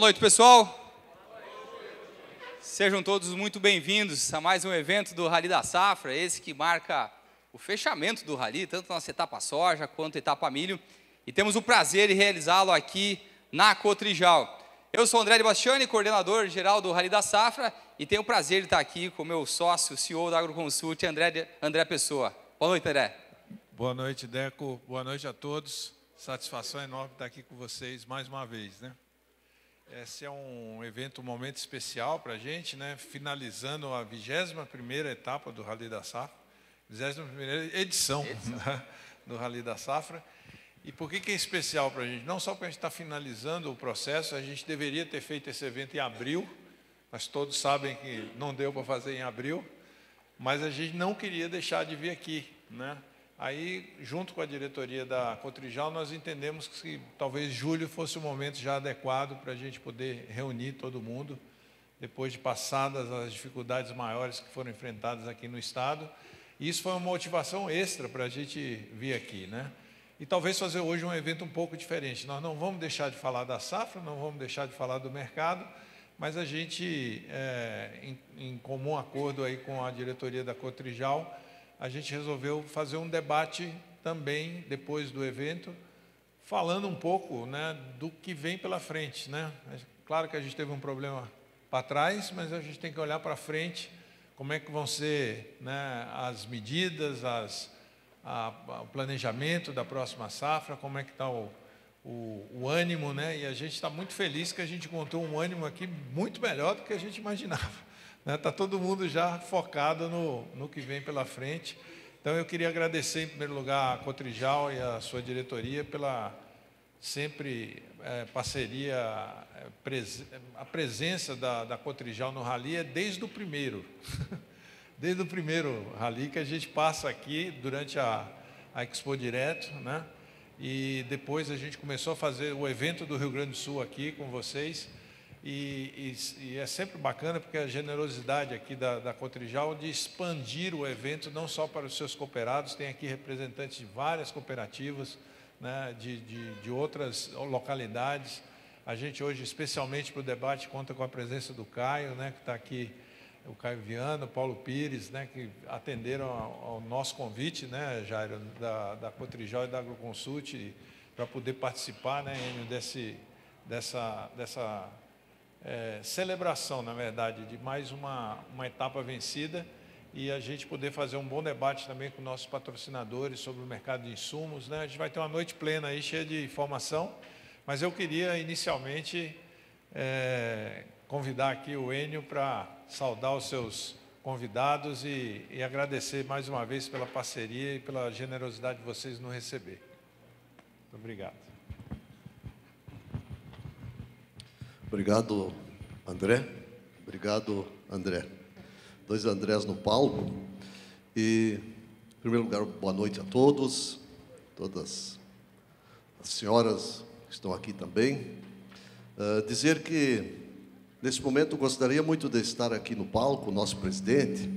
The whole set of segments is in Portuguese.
Boa noite, pessoal. Sejam todos muito bem-vindos a mais um evento do Rally da Safra, esse que marca o fechamento do Rally, tanto na nossa etapa soja quanto etapa milho. E temos o prazer de realizá-lo aqui na Cotrijal. Eu sou André Debastiani, coordenador geral do Rally da Safra, e tenho o prazer de estar aqui com o meu sócio, CEO da Agroconsult, André Pessoa. Boa noite, André. Boa noite, Deco. Boa noite a todos. Satisfação enorme estar aqui com vocês mais uma vez, né? Esse é um evento, um momento especial para a gente, né? Finalizando a 21ª etapa do Rally da Safra, 21ª edição. Do Rally da Safra. E por que é especial para a gente? Não só porque a gente está finalizando o processo, a gente deveria ter feito esse evento em abril, mas todos sabem que não deu para fazer em abril, mas a gente não queria deixar de vir aqui, né? Aí, junto com a diretoria da Cotrijal, nós entendemos que talvez julho fosse o momento já adequado para a gente poder reunir todo mundo, depois de passadas as dificuldades maiores que foram enfrentadas aqui no Estado. E isso foi uma motivação extra para a gente vir aqui, né? E talvez fazer hoje um evento um pouco diferente. Nós não vamos deixar de falar da safra, não vamos deixar de falar do mercado, mas a gente, em comum acordo aí com a diretoria da Cotrijal, a gente resolveu fazer um debate também, depois do evento, falando um pouco, né, do que vem pela frente, né? Claro que a gente teve um problema para trás, mas a gente tem que olhar para frente, como é que vão ser, né, as medidas, o planejamento da próxima safra, como é que está o ânimo, né? E a gente está muito feliz que a gente encontrou um ânimo aqui muito melhor do que a gente imaginava, né? Está todo mundo já focado no que vem pela frente. Então eu queria agradecer em primeiro lugar a Cotrijal e a sua diretoria pela sempre parceria, a presença da Cotrijal no Rally é desde o primeiro. Desde o primeiro Rally que a gente passa aqui durante a Expo Direto, né? E depois a gente começou a fazer o evento do Rio Grande do Sul aqui com vocês. E é sempre bacana porque a generosidade aqui da Cotrijal de expandir o evento não só para os seus cooperados, tem aqui representantes de várias cooperativas, né? De outras localidades. A gente hoje, especialmente para o debate, conta com a presença do Caio, né? Que está aqui. O Caio Vianna, o Paulo Pires, né, que atenderam ao nosso convite, né, Jairo, da Cotrijal e da Agroconsult, para poder participar, né, dessa celebração, na verdade, de mais uma etapa vencida, e a gente poder fazer um bom debate também com nossos patrocinadores sobre o mercado de insumos, né. A gente vai ter uma noite plena aí, cheia de informação, mas eu queria inicialmente convidar aqui o Enio para saudar os seus convidados e agradecer mais uma vez pela parceria e pela generosidade de vocês no receber. Muito obrigado. Obrigado, André. Obrigado, André. Dois Andrés no palco. E, em primeiro lugar, boa noite a todos, todas as senhoras que estão aqui também. Dizer que nesse momento, eu gostaria muito de estar aqui no palco, o nosso presidente,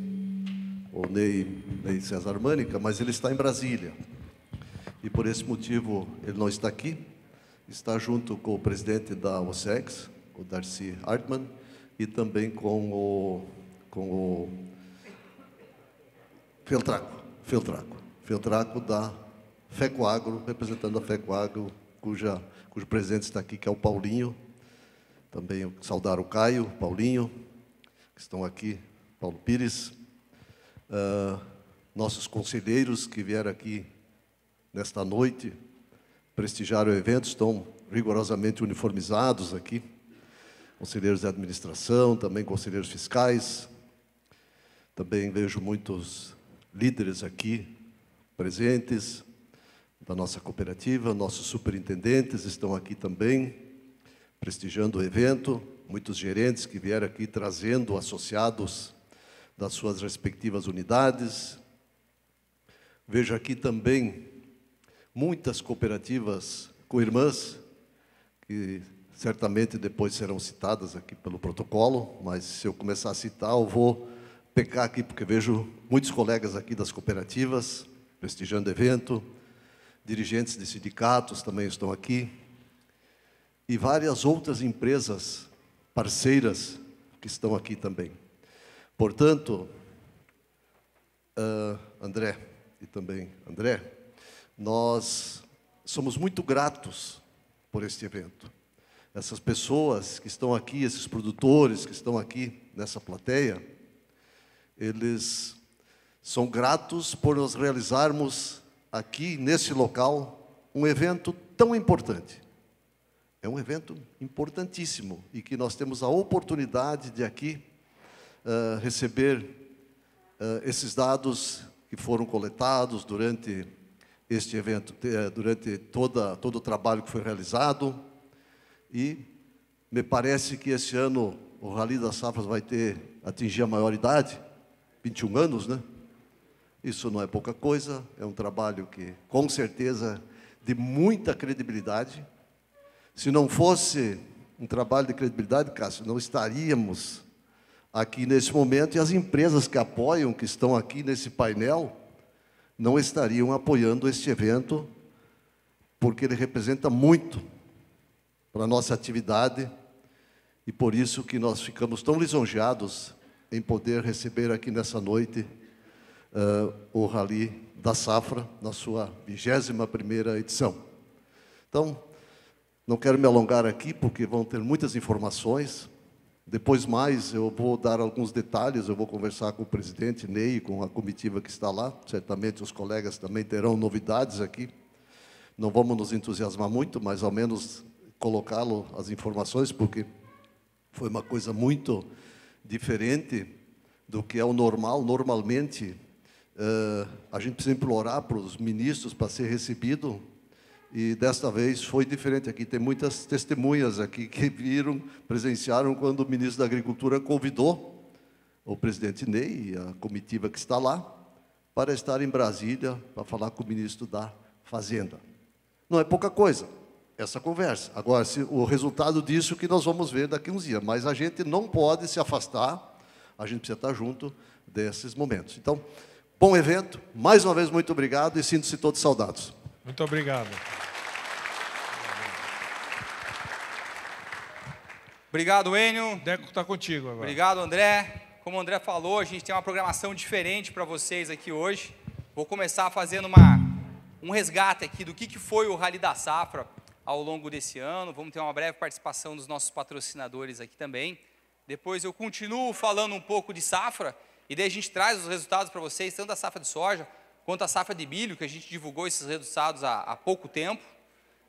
o Ney Cesar Mânica, mas ele está em Brasília. E, por esse motivo, ele não está aqui. Está junto com o presidente da OCEX, o Darcy Hartmann, e também com o Feltraco da FecoAgro, representando a FecoAgro, cujo presidente está aqui, que é o Paulinho. Também saudar o Caio, Paulinho, que estão aqui, Paulo Pires, nossos conselheiros que vieram aqui nesta noite prestigiar o evento, estão rigorosamente uniformizados aqui, conselheiros de administração, também conselheiros fiscais, também vejo muitos líderes aqui presentes da nossa cooperativa, nossos superintendentes estão aqui também, prestigiando o evento, muitos gerentes que vieram aqui trazendo associados das suas respectivas unidades. Vejo aqui também muitas cooperativas co-irmãs, que certamente depois serão citadas aqui pelo protocolo, mas se eu começar a citar, eu vou pecar aqui, porque vejo muitos colegas aqui das cooperativas prestigiando o evento, dirigentes de sindicatos também estão aqui. e várias outras empresas parceiras que estão aqui também. Portanto, André e também André, nós somos muito gratos por este evento. Essas pessoas que estão aqui, esses produtores que estão aqui nessa plateia, eles são gratos por nós realizarmos aqui, nesse local, um evento tão importante. É um evento importantíssimo e que nós temos a oportunidade de aqui receber esses dados que foram coletados durante este evento, durante todo o trabalho que foi realizado. E me parece que esse ano o Rally da Safra vai atingir a maioridade, 21 anos, né? Isso não é pouca coisa, é um trabalho que, com certeza, de muita credibilidade. Se não fosse um trabalho de credibilidade, Cássio, não estaríamos aqui nesse momento, e as empresas que apoiam, que estão aqui nesse painel, não estariam apoiando este evento, porque ele representa muito para a nossa atividade, e por isso que nós ficamos tão lisonjeados em poder receber aqui nessa noite o Rally da Safra, na sua 21ª edição. Então, não quero me alongar aqui, porque vão ter muitas informações. Depois mais, eu vou dar alguns detalhes, eu vou conversar com o presidente Ney, com a comitiva que está lá. Certamente os colegas também terão novidades aqui. Não vamos nos entusiasmar muito, mas ao menos colocá-lo as informações, porque foi uma coisa muito diferente do que é o normal. Normalmente, a gente precisa implorar para os ministros para ser recebido, e desta vez foi diferente aqui. Tem muitas testemunhas aqui que viram, presenciaram quando o ministro da Agricultura convidou o presidente Ney e a comitiva que está lá para estar em Brasília para falar com o ministro da Fazenda. Não é pouca coisa essa conversa. Agora, o resultado disso que nós vamos ver daqui a uns dias, mas a gente não pode se afastar, a gente precisa estar junto desses momentos. Então, bom evento, mais uma vez muito obrigado e sinto-se todos saudados. Muito obrigado. Obrigado, Enio. Deco está contigo agora. Obrigado, André. Como o André falou, a gente tem uma programação diferente para vocês aqui hoje. Vou começar fazendo um resgate aqui do que foi o Rally da Safra ao longo desse ano. Vamos ter uma breve participação dos nossos patrocinadores aqui também. Depois eu continuo falando um pouco de safra, e daí a gente traz os resultados para vocês, tanto da safra de soja quanto à safra de milho, que a gente divulgou esses resultados há pouco tempo.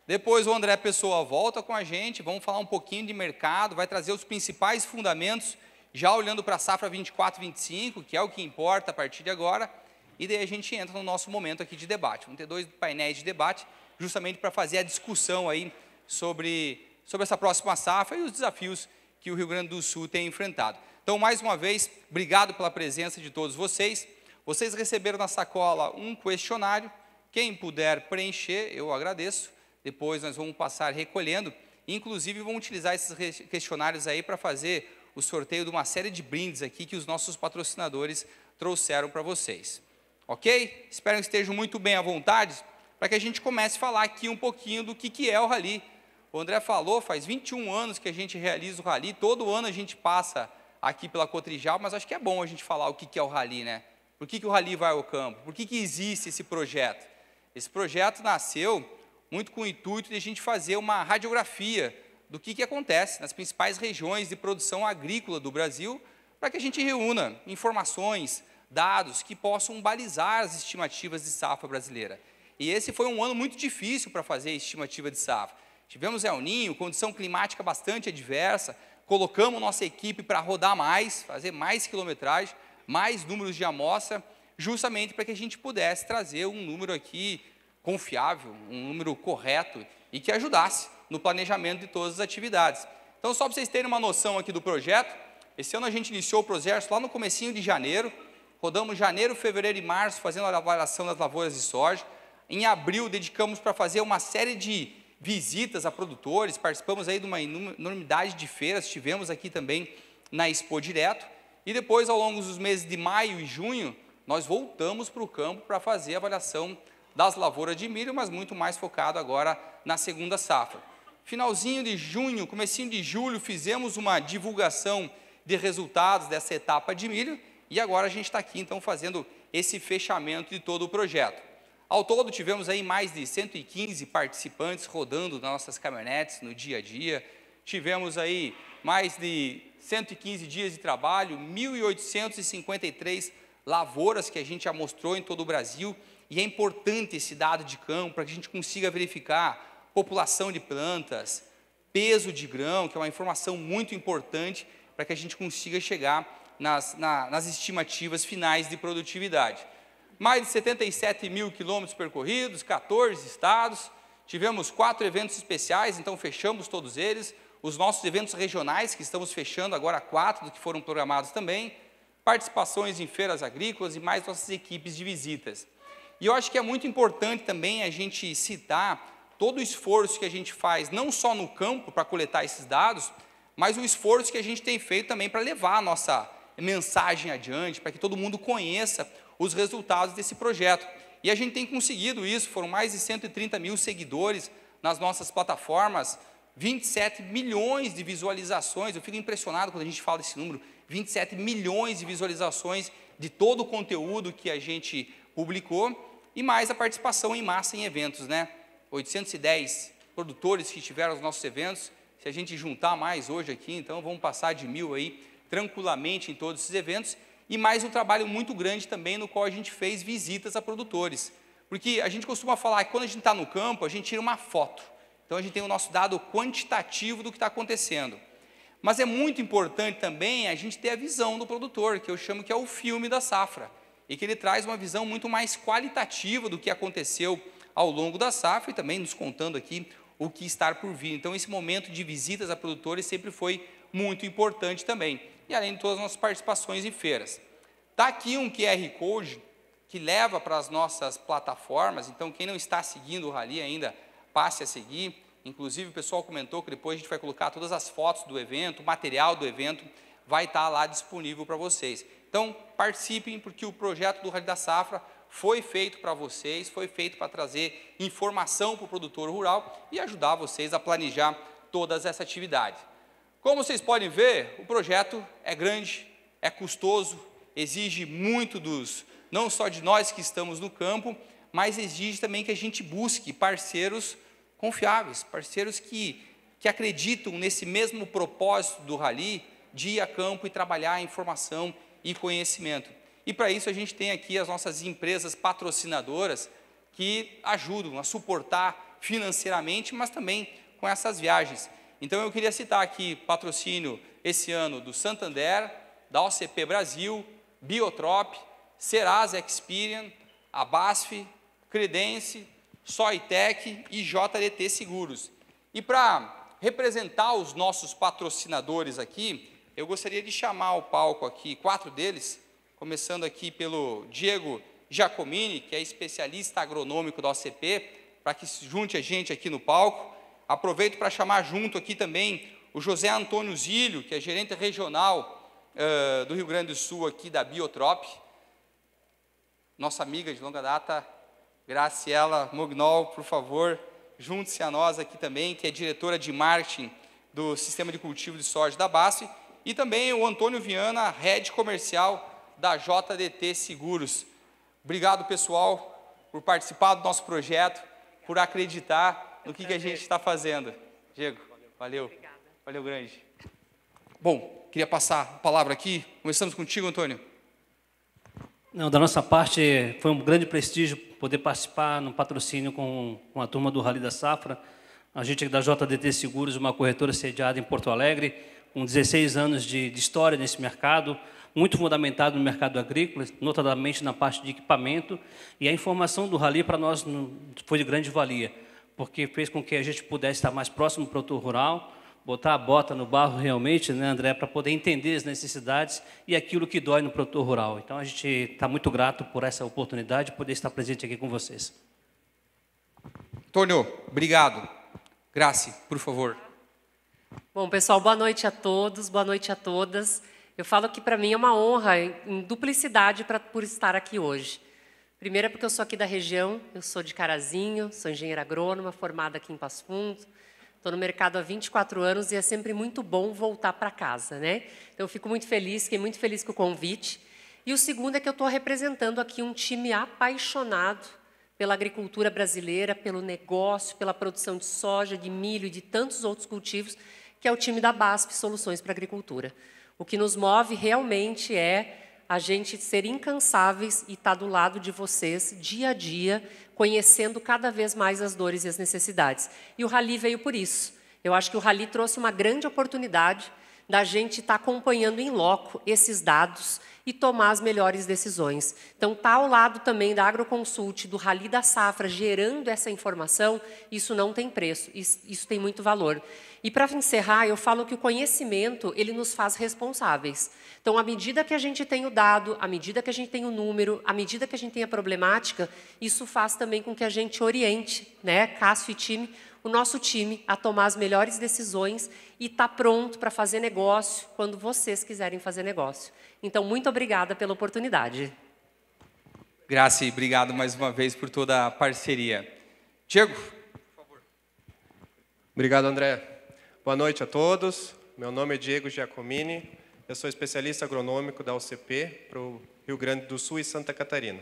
Depois o André Pessoa volta com a gente, vamos falar um pouquinho de mercado, vai trazer os principais fundamentos, já olhando para a safra 24-25, que é o que importa a partir de agora, e daí a gente entra no nosso momento aqui de debate. Vamos ter dois painéis de debate, justamente para fazer a discussão aí sobre essa próxima safra e os desafios que o Rio Grande do Sul tem enfrentado. Então, mais uma vez, obrigado pela presença de todos vocês. Vocês receberam na sacola um questionário, quem puder preencher, eu agradeço. Depois nós vamos passar recolhendo, inclusive vamos utilizar esses questionários aí para fazer o sorteio de uma série de brindes aqui que os nossos patrocinadores trouxeram para vocês. Ok? Espero que estejam muito bem à vontade para que a gente comece a falar aqui um pouquinho do que é o Rally. O André falou, faz 21 anos que a gente realiza o Rally, todo ano a gente passa aqui pela Cotrijal, mas acho que é bom a gente falar o que é o Rally, né? Por que o Rally vai ao campo? Por que existe esse projeto? Esse projeto nasceu muito com o intuito de a gente fazer uma radiografia do que acontece nas principais regiões de produção agrícola do Brasil, para que a gente reúna informações, dados que possam balizar as estimativas de safra brasileira. E esse foi um ano muito difícil para fazer estimativa de safra. Tivemos El Ninho, condição climática bastante adversa, colocamos nossa equipe para rodar mais, fazer mais quilometragem, mais números de amostra, justamente para que a gente pudesse trazer um número aqui confiável, um número correto e que ajudasse no planejamento de todas as atividades. Então, só para vocês terem uma noção aqui do projeto, esse ano a gente iniciou o projeto lá no comecinho de janeiro, rodamos janeiro, fevereiro e março fazendo a avaliação das lavouras de soja. Em abril, dedicamos para fazer uma série de visitas a produtores, participamos aí de uma enormidade de feiras, estivemos aqui também na Expo Direto. E depois, ao longo dos meses de maio e junho, nós voltamos para o campo para fazer a avaliação das lavouras de milho, mas muito mais focado agora na segunda safra. Finalzinho de junho, comecinho de julho, fizemos uma divulgação de resultados dessa etapa de milho e agora a gente está aqui, então, fazendo esse fechamento de todo o projeto. Ao todo, tivemos aí mais de 115 participantes rodando nas nossas caminhonetes no dia a dia. Tivemos aí mais de 115 dias de trabalho, 1.853 lavouras que a gente amostrou em todo o Brasil. E é importante esse dado de campo para que a gente consiga verificar população de plantas, peso de grão, que é uma informação muito importante para que a gente consiga chegar nas estimativas finais de produtividade. Mais de 77 mil quilômetros percorridos, 14 estados, tivemos 4 eventos especiais, então fechamos todos eles. Os nossos eventos regionais, que estamos fechando agora 4 do que foram programados também, participações em feiras agrícolas e mais nossas equipes de visitas. E eu acho que é muito importante também a gente citar todo o esforço que a gente faz, não só no campo para coletar esses dados, mas o esforço que a gente tem feito também para levar a nossa mensagem adiante, para que todo mundo conheça os resultados desse projeto. E a gente tem conseguido isso, foram mais de 130 mil seguidores nas nossas plataformas, 27 milhões de visualizações, eu fico impressionado quando a gente fala desse número, 27 milhões de visualizações de todo o conteúdo que a gente publicou, e mais a participação em massa em eventos, né? 810 produtores que tiveram os nossos eventos. Se a gente juntar mais hoje aqui, então vamos passar de 1.000 aí tranquilamente em todos esses eventos. E mais um trabalho muito grande também no qual a gente fez visitas a produtores. Porque a gente costuma falar que quando a gente está no campo, a gente tira uma foto. Então a gente tem o nosso dado quantitativo do que está acontecendo. Mas é muito importante também a gente ter a visão do produtor, que eu chamo que é o filme da safra. E que ele traz uma visão muito mais qualitativa do que aconteceu ao longo da safra e também nos contando aqui o que está por vir. Então, esse momento de visitas a produtores sempre foi muito importante também. E além de todas as nossas participações em feiras. Está aqui um QR Code que leva para as nossas plataformas. Então, quem não está seguindo o Rally ainda, passe a seguir. Inclusive, o pessoal comentou que depois a gente vai colocar todas as fotos do evento, o material do evento vai estar lá disponível para vocês. Então, participem, porque o projeto do Rally da Safra foi feito para vocês, foi feito para trazer informação para o produtor rural e ajudar vocês a planejar todas essas atividades. Como vocês podem ver, o projeto é grande, é custoso, exige muito não só de nós que estamos no campo, mas exige também que a gente busque parceiros confiáveis, parceiros que acreditam nesse mesmo propósito do Rally, de ir a campo e trabalhar a informação e conhecimento. E para isso a gente tem aqui as nossas empresas patrocinadoras que ajudam a suportar financeiramente, mas também com essas viagens. Então eu queria citar aqui patrocínio esse ano do Santander, da OCP Brasil, Biotrop, Serasa Experian, a BASF, Credence, Soitec e JDT Seguros. E para representar os nossos patrocinadores aqui, eu gostaria de chamar ao palco aqui 4 deles, começando aqui pelo Diego Giacomini, que é especialista agronômico da OCP, para que se junte a gente aqui no palco. Aproveito para chamar junto aqui também o José Antônio Zílio, que é gerente regional do Rio Grande do Sul aqui da Biotrop. Nossa amiga de longa data, Graciela Mognol, por favor, junte-se a nós aqui também, que é diretora de marketing do Sistema de Cultivo de Soja da BASF. E também o Antônio Viana, head comercial da JDT Seguros. Obrigado, pessoal, por participar do nosso projeto, por acreditar no que a gente está fazendo. Diego, valeu. Obrigada. Valeu, grande. Bom, queria passar a palavra aqui. Começamos contigo, Antônio. Não, da nossa parte, foi um grande prestígio poder participar no patrocínio com a turma do Rally da Safra. A gente é da JDT Seguros, uma corretora sediada em Porto Alegre, com 16 anos de história nesse mercado, muito fundamentado no mercado agrícola, notadamente na parte de equipamento, e a informação do Rally para nós foi de grande valia, porque fez com que a gente pudesse estar mais próximo do produtor rural, botar a bota no barro realmente, né, André, para poder entender as necessidades e aquilo que dói no produtor rural. Então, a gente está muito grato por essa oportunidade de poder estar presente aqui com vocês. Antônio, obrigado. Grace, por favor. Bom, pessoal, boa noite a todos, boa noite a todas. Eu falo que, para mim, é uma honra, em duplicidade, por estar aqui hoje. Primeiro, é porque eu sou aqui da região, eu sou de Carazinho, sou engenheira agrônoma, formada aqui em Passo Fundo. Estou no mercado há 24 anos e é sempre muito bom voltar para casa, né? Então, eu fico muito feliz, fiquei muito feliz com o convite. E o segundo é que eu estou representando aqui um time apaixonado pela agricultura brasileira, pelo negócio, pela produção de soja, de milho e de tantos outros cultivos, que é o time da BASF Soluções para a Agricultura. O que nos move realmente é a gente ser incansáveis e estar do lado de vocês dia a dia, conhecendo cada vez mais as dores e as necessidades. E o Rally veio por isso. Eu acho que o Rally trouxe uma grande oportunidade da gente estar acompanhando em loco esses dados e tomar as melhores decisões. Então, estar ao lado também da Agroconsult, do Rally da Safra, gerando essa informação, isso não tem preço, isso tem muito valor. E, para encerrar, eu falo que o conhecimento, ele nos faz responsáveis. Então, à medida que a gente tem o dado, à medida que a gente tem o número, à medida que a gente tem a problemática, isso faz também com que a gente oriente, né, Cássio e time, o nosso time a tomar as melhores decisões e está pronto para fazer negócio quando vocês quiserem fazer negócio. Então, muito obrigada pela oportunidade. Graça, obrigado mais uma vez por toda a parceria. Diego, por favor. Obrigado, André. Boa noite a todos. Meu nome é Diego Giacomini. Eu sou especialista agronômico da OCP para o Rio Grande do Sul e Santa Catarina.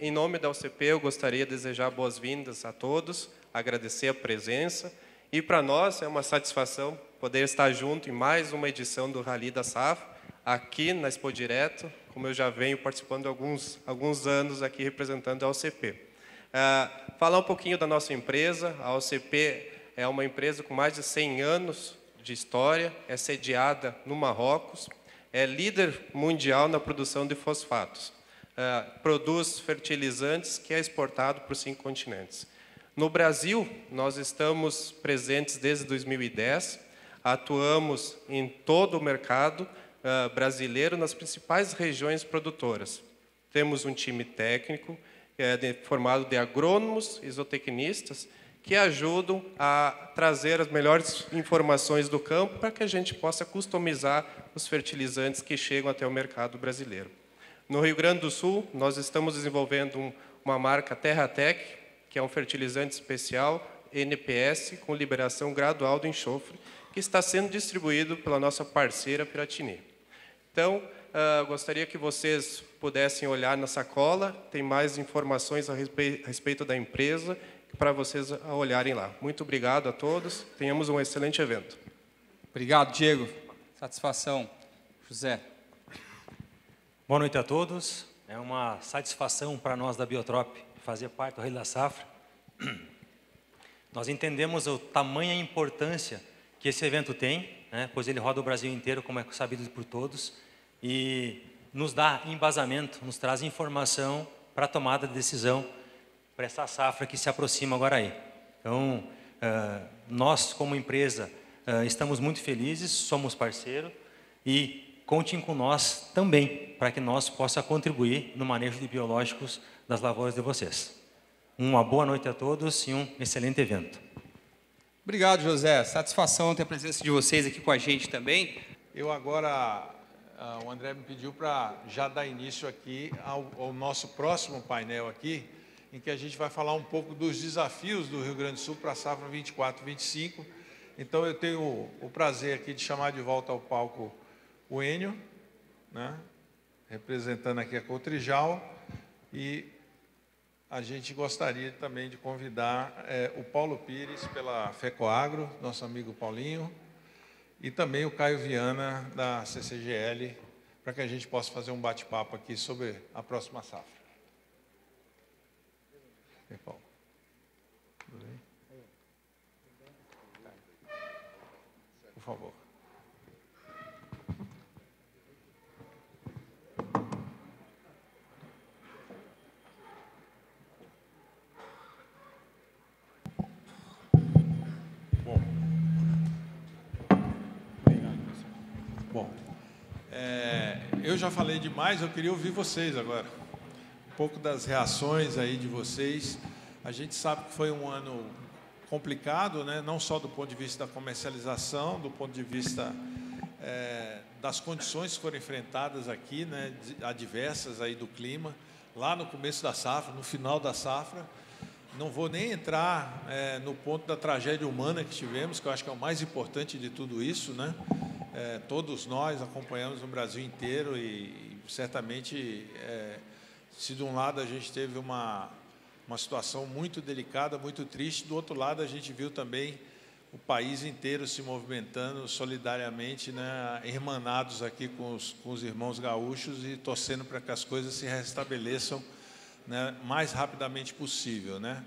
Em nome da OCP, eu gostaria de desejar boas-vindas a todos, agradecer a presença, e para nós é uma satisfação poder estar junto em mais uma edição do Rally da Safra, aqui na Expo Direto, como eu já venho participando alguns anos aqui representando a OCP. Falar um pouquinho da nossa empresa. A OCP é uma empresa com mais de 100 anos de história, é sediada no Marrocos, é líder mundial na produção de fosfatos, produz fertilizantes que é exportado para 5 continentes. No Brasil, nós estamos presentes desde 2010, atuamos em todo o mercado brasileiro, nas principais regiões produtoras. Temos um time técnico formado de agrônomos e zootecnistas que ajudam a trazer as melhores informações do campo para que a gente possa customizar os fertilizantes que chegam até o mercado brasileiro. No Rio Grande do Sul, nós estamos desenvolvendo uma marca Terratec, que é um fertilizante especial, NPS, com liberação gradual do enxofre, que está sendo distribuído pela nossa parceira Piratini. Então, gostaria que vocês pudessem olhar na sacola, tem mais informações a respeito da empresa, para vocês olharem lá. Muito obrigado a todos, tenhamos um excelente evento. Obrigado, Diego. Satisfação. José. Boa noite a todos. É uma satisfação para nós da Biotrop fazer parte do Rally da Safra. Nós entendemos o tamanho e a importância que esse evento tem, né, pois ele roda o Brasil inteiro, como é sabido por todos, e nos dá embasamento, nos traz informação para a tomada de decisão para essa safra que se aproxima agora aí. Então, nós, como empresa, estamos muito felizes, somos parceiro e contem com nós também, para que nós possa contribuir no manejo de biológicos das lavouras de vocês. Uma boa noite a todos e um excelente evento. Obrigado, José. Satisfação ter a presença de vocês aqui com a gente também. Eu agora, o André me pediu para já dar início aqui ao nosso próximo painel aqui, em que a gente vai falar um pouco dos desafios do Rio Grande do Sul para a safra 24-25. Então, eu tenho o prazer aqui de chamar de volta ao palco o Enio, né, representando aqui a Cotrijal, e a gente gostaria também de convidar o Paulo Pires pela FecoAgro, nosso amigo Paulinho, e também o Caio Vianna da CCGL, para que a gente possa fazer um bate-papo aqui sobre a próxima safra. E Paulo. Tudo bem? Por favor. Eu já falei demais, eu queria ouvir vocês agora. Um pouco das reações aí de vocês. A gente sabe que foi um ano complicado, né? Não só do ponto de vista da comercialização, do ponto de vista das condições que foram enfrentadas aqui, né? Adversas aí do clima, lá no começo da safra, no final da safra. Não vou nem entrar no ponto da tragédia humana que tivemos, que eu acho que é o mais importante de tudo isso, né? Todos nós acompanhamos no Brasil inteiro e certamente, se de um lado a gente teve uma situação muito delicada, muito triste, do outro lado a gente viu também o país inteiro se movimentando solidariamente, né, irmanados aqui com os irmãos gaúchos e torcendo para que as coisas se restabeleçam, né, mais rapidamente possível, né?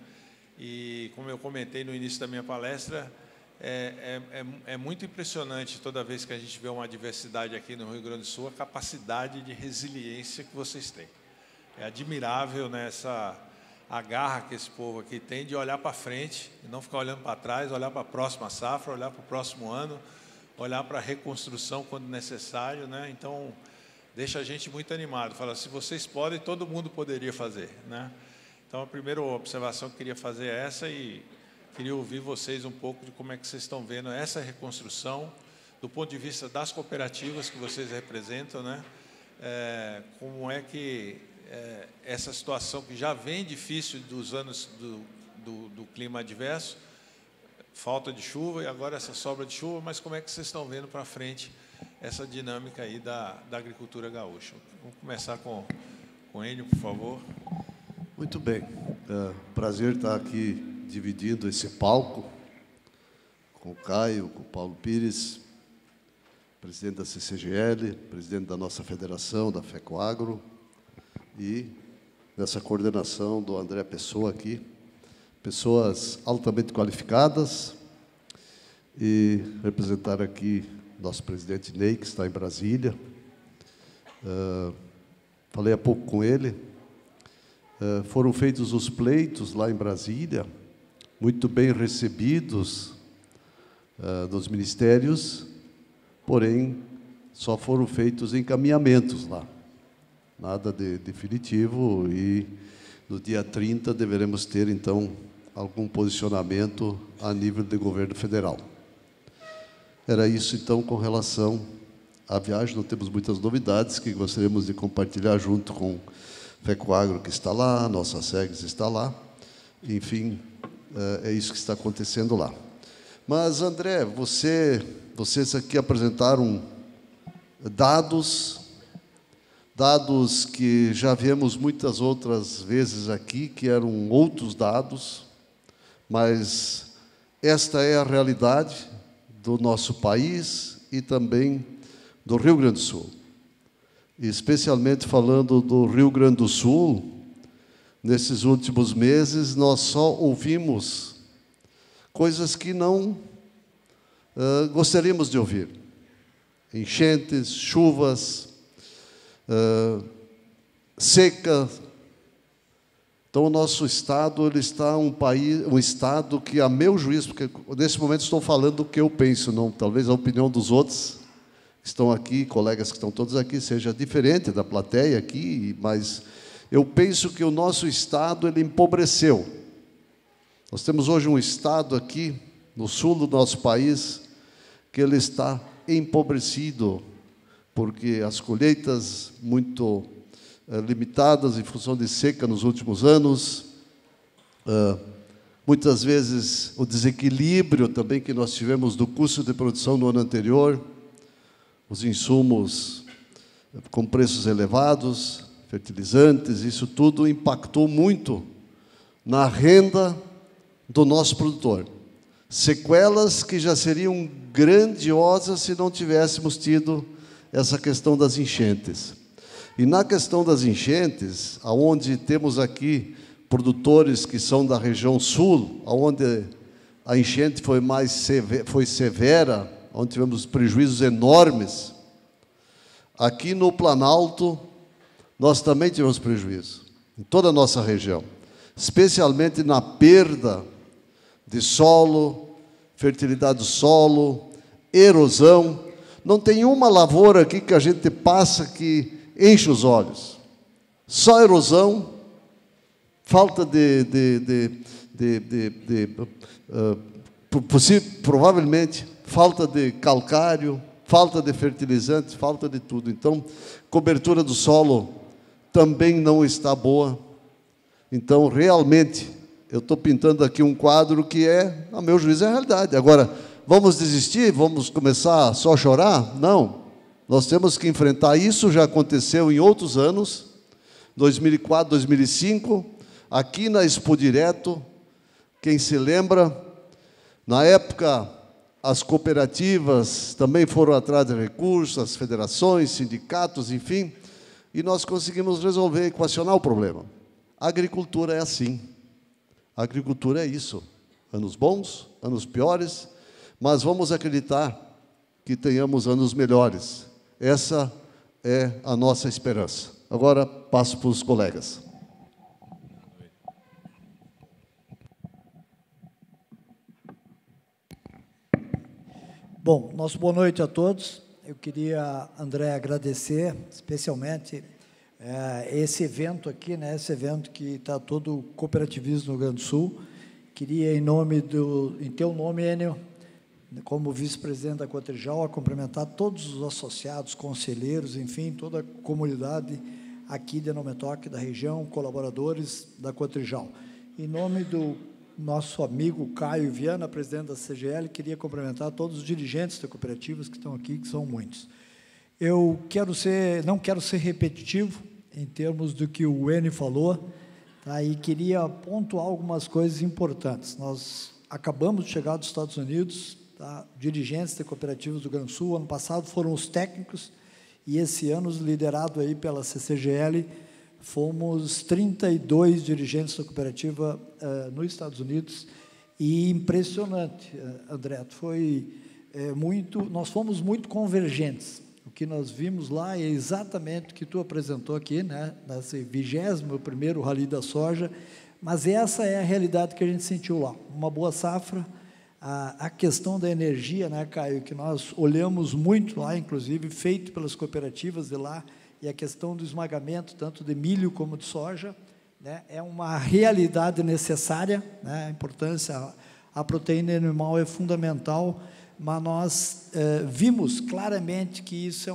E, como eu comentei no início da minha palestra, é muito impressionante, toda vez que a gente vê uma adversidade aqui no Rio Grande do Sul, a capacidade de resiliência que vocês têm. É admirável, né, a garra que esse povo aqui tem de olhar para frente, não ficar olhando para trás, olhar para a próxima safra, olhar para o próximo ano, olhar para a reconstrução quando necessário, né? Então, deixa a gente muito animado. Fala, se vocês podem, todo mundo poderia fazer, né? Então, a primeira observação que eu queria fazer é essa e queria ouvir vocês um pouco de como é que vocês estão vendo essa reconstrução do ponto de vista das cooperativas que vocês representam, né? Como é que essa situação que já vem difícil dos anos do clima adverso, falta de chuva e agora essa sobra de chuva, mas como é que vocês estão vendo para frente essa dinâmica aí da agricultura gaúcha? Vamos começar com o Enio, por favor. Muito bem. Prazer estar aqui dividindo esse palco com o Caio, com o Paulo Pires, presidente da CCGL, presidente da nossa federação, da FecoAgro, e nessa coordenação do André Pessoa aqui, pessoas altamente qualificadas, e representar aqui nosso presidente Ney, que está em Brasília. Falei há pouco com ele. Foram feitos os pleitos lá em Brasília, muito bem recebidos dos ministérios, porém, só foram feitos encaminhamentos lá. Nada de definitivo e, no dia 30, deveremos ter, então, algum posicionamento a nível de governo federal. Era isso, então, com relação à viagem. Não temos muitas novidades que gostaríamos de compartilhar junto com o FecoAgro, que está lá, a nossa SEGS está lá. Enfim, é isso que está acontecendo lá. Mas, André, vocês aqui apresentaram dados que já vemos muitas outras vezes aqui, que eram outros dados, mas esta é a realidade do nosso país e também do Rio Grande do Sul. Especialmente falando do Rio Grande do Sul, nesses últimos meses nós só ouvimos coisas que não gostaríamos de ouvir. Enchentes, chuvas, seca. Então, o nosso Estado, ele está um Estado que, a meu juízo, porque nesse momento estou falando o que eu penso, não, talvez a opinião dos outros que estão aqui, colegas que estão todos aqui, seja diferente da plateia aqui, mas eu penso que o nosso Estado, ele empobreceu. Nós temos hoje um Estado aqui, no sul do nosso país, que ele está empobrecido, porque as colheitas muito limitadas em função de seca nos últimos anos, muitas vezes o desequilíbrio também que nós tivemos do custo de produção no ano anterior, os insumos com preços elevados, fertilizantes, isso tudo impactou muito na renda do nosso produtor. Sequelas que já seriam grandiosas se não tivéssemos tido essa questão das enchentes. E na questão das enchentes, aonde temos aqui produtores que são da região sul, aonde a enchente foi severa, onde tivemos prejuízos enormes, aqui no Planalto nós também tivemos prejuízo, em toda a nossa região, especialmente na perda de solo, fertilidade do solo, erosão. Não tem uma lavoura aqui que a gente passa que enche os olhos. Só erosão, falta provavelmente, falta de calcário, falta de fertilizantes, falta de tudo. Então, cobertura do solo também não está boa. Então, realmente, Eu estou pintando aqui um quadro que é, a meu juízo, é a realidade. Agora, vamos desistir? Vamos começar só a chorar? Não. Nós temos que enfrentar isso, já aconteceu em outros anos, 2004, 2005, aqui na Expo Direto, quem se lembra, na época, as cooperativas também foram atrás de recursos, as federações, sindicatos, enfim, e nós conseguimos resolver, equacionar o problema. A agricultura é assim. A agricultura é isso. Anos bons, anos piores, mas vamos acreditar que tenhamos anos melhores. Essa é a nossa esperança. Agora, passo para os colegas. Bom, nosso boa noite a todos. Eu queria, André, agradecer especialmente esse evento aqui, né? Esse evento que está todo cooperativismo no Rio Grande do Sul. Queria, em teu nome, Enio, como vice-presidente da Cotrijal, a cumprimentar todos os associados, conselheiros, enfim, toda a comunidade aqui de Não-Me-Toque, da região, colaboradores da Cotrijal. Em nome do nosso amigo Caio Vianna, presidente da CCGL, queria cumprimentar todos os dirigentes de cooperativas que estão aqui, que são muitos. Eu quero ser, não quero ser repetitivo em termos do que o Enio falou, tá? E queria pontuar algumas coisas importantes. Nós acabamos de chegar dos Estados Unidos, tá? Dirigentes de cooperativas do Rio Grande do Sul, ano passado foram os técnicos, e esse ano, liderado aí pela CCGL, fomos 32 dirigentes da cooperativa nos Estados Unidos, e impressionante, André, foi muito, nós fomos muito convergentes. O que nós vimos lá é exatamente o que tu apresentou aqui, né, nesse 21º Rally da Soja, mas essa é a realidade que a gente sentiu lá. Uma boa safra, a questão da energia, né, Caio, que nós olhamos muito lá, inclusive, feito pelas cooperativas de lá, e a questão do esmagamento, tanto de milho como de soja, né, é uma realidade necessária, né, a importância, a proteína animal é fundamental, mas nós vimos claramente que isso é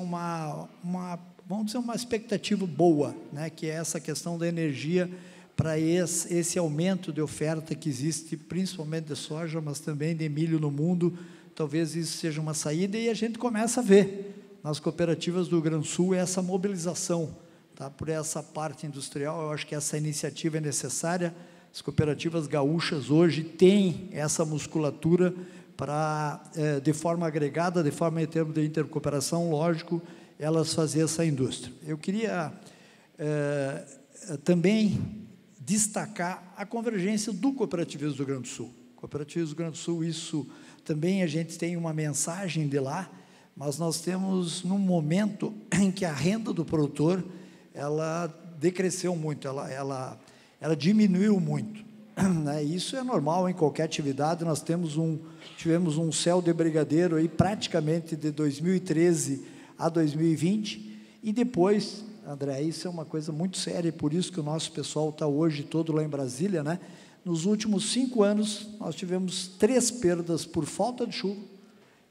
vamos dizer, uma expectativa boa, né, que é essa questão da energia para esse aumento de oferta que existe, principalmente de soja, mas também de milho no mundo, talvez isso seja uma saída, e a gente começa a ver nas cooperativas do Rio Grande do Sul, essa mobilização, tá, por essa parte industrial. Eu acho que essa iniciativa é necessária. As cooperativas gaúchas hoje têm essa musculatura para, de forma agregada, de forma em termos de intercooperação, lógico, elas fazerem essa indústria. Eu queria também destacar a convergência do cooperativismo do Rio Grande do Sul. Cooperativismo do Rio Grande do Sul, isso também a gente tem uma mensagem de lá, mas nós temos, num momento em que a renda do produtor ela decresceu muito, ela diminuiu muito, né? Isso é normal em qualquer atividade. Nós temos tivemos um céu de brigadeiro aí, praticamente de 2013 a 2020, e depois, André, isso é uma coisa muito séria, e por isso que o nosso pessoal está hoje todo lá em Brasília, né? Nos últimos 5 anos, nós tivemos 3 perdas por falta de chuva,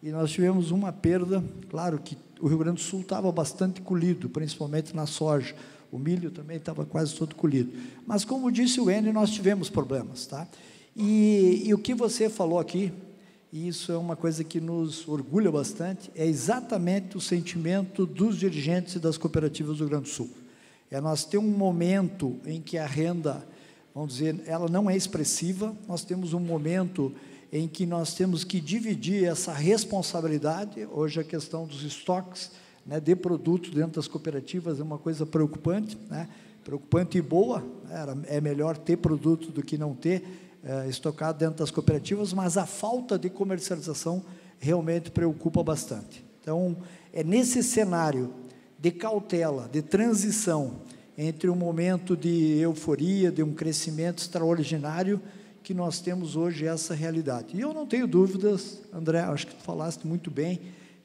e nós tivemos uma perda, claro que o Rio Grande do Sul estava bastante colhido, principalmente na soja, o milho também estava quase todo colhido. Mas, como disse o Enio, nós tivemos problemas. Tá? E o que você falou aqui, e isso é uma coisa que nos orgulha bastante, é exatamente o sentimento dos dirigentes e das cooperativas do Rio Grande do Sul. É nós ter um momento em que a renda, vamos dizer, ela não é expressiva, nós temos um momento em que nós temos que dividir essa responsabilidade. Hoje a questão dos estoques, né, de produtos dentro das cooperativas é uma coisa preocupante, né, preocupante e boa, é melhor ter produto do que não ter estocado dentro das cooperativas, mas a falta de comercialização realmente preocupa bastante. Então, é nesse cenário de cautela, de transição, entre um momento de euforia, de um crescimento extraordinário, que nós temos hoje essa realidade. E eu não tenho dúvidas, André, acho que tu falaste muito bem,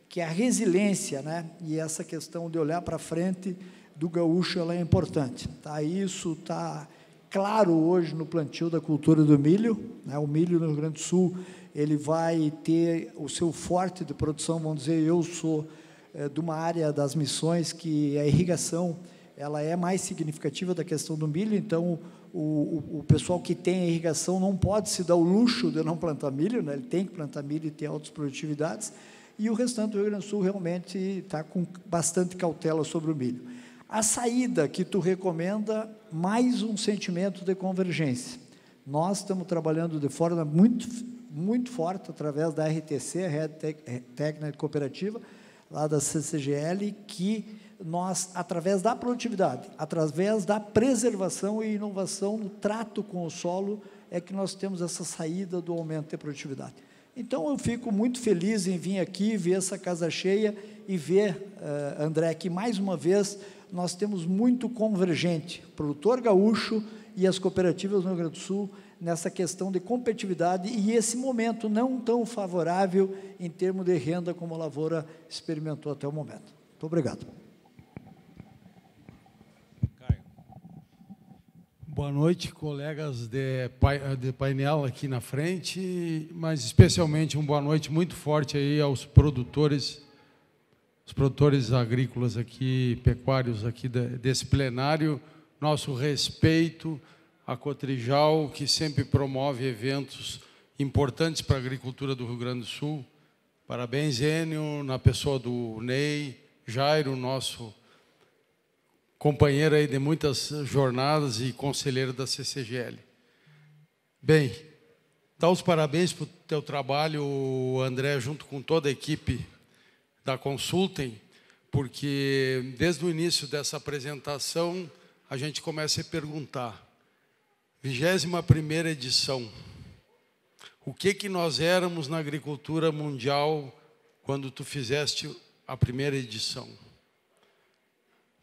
que a resiliência, né, e essa questão de olhar para frente do gaúcho, ela é importante. Tá? Isso está claro hoje no plantio da cultura do milho, né? O milho no Rio Grande do Sul, ele vai ter o seu forte de produção, vamos dizer, eu sou de uma área das Missões, que a irrigação ela é mais significativa da questão do milho, então o pessoal que tem a irrigação não pode se dar o luxo de não plantar milho, né? Ele tem que plantar milho e ter altas produtividades, e o restante do Rio Grande do Sul realmente está com bastante cautela sobre o milho. A saída que tu recomenda, mais um sentimento de convergência. Nós estamos trabalhando de forma muito forte, através da RTC, Rede Técnica Cooperativa, lá da CCGL, que nós, através da produtividade, através da preservação e inovação no trato com o solo, é que nós temos essa saída do aumento de produtividade. Então, eu fico muito feliz em vir aqui, ver essa casa cheia e ver, André, que, mais uma vez, nós temos muito convergente, produtor gaúcho e as cooperativas do Rio Grande do Sul, nessa questão de competitividade e esse momento não tão favorável em termos de renda como a lavoura experimentou até o momento. Muito obrigado. Caio. Boa noite, colegas de painel aqui na frente, mas especialmente uma boa noite muito forte aí aos produtores, os produtores agrícolas aqui, pecuários aqui desse plenário, nosso respeito a Cotrijal, que sempre promove eventos importantes para a agricultura do Rio Grande do Sul. Parabéns, Enio, na pessoa do Ney, Jairo, nosso companheiro aí de muitas jornadas e conselheiro da CCGL. Bem, dá os parabéns para o teu trabalho, André, junto com toda a equipe da Consultem, porque desde o início dessa apresentação a gente começa a perguntar, 21ª edição. O que nós éramos na agricultura mundial quando tu fizeste a primeira edição?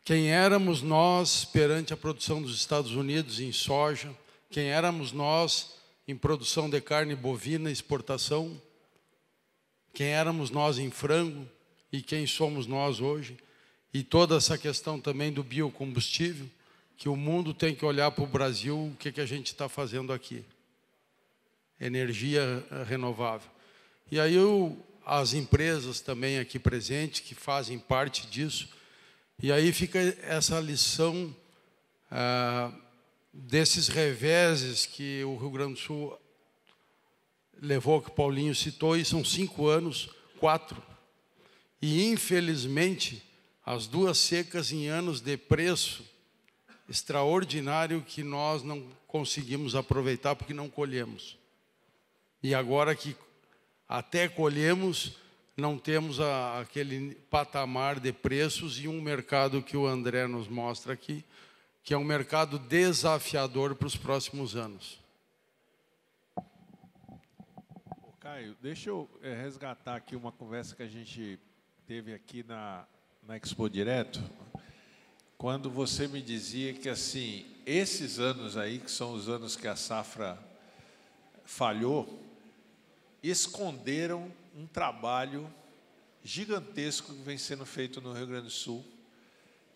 Quem éramos nós perante a produção dos Estados Unidos em soja? Quem éramos nós em produção de carne bovina, exportação? Quem éramos nós em frango? E quem somos nós hoje? E toda essa questão também do biocombustível, que o mundo tem que olhar para o Brasil, o que a gente está fazendo aqui. Energia renovável. E aí as empresas também aqui presentes, que fazem parte disso, e aí fica essa lição desses reveses que o Rio Grande do Sul levou, que o Paulinho citou, e são 5 anos, 4. E, infelizmente, as 2 secas em anos de preço extraordinário que nós não conseguimos aproveitar porque não colhemos. E agora que até colhemos, não temos aquele patamar de preços e um mercado que o André nos mostra aqui, que é um mercado desafiador para os próximos anos. Caio, deixa eu resgatar aqui uma conversa que a gente teve aqui na Expo Direto, quando você me dizia que, assim, esses anos aí, que são os anos que a safra falhou, esconderam um trabalho gigantesco que vem sendo feito no Rio Grande do Sul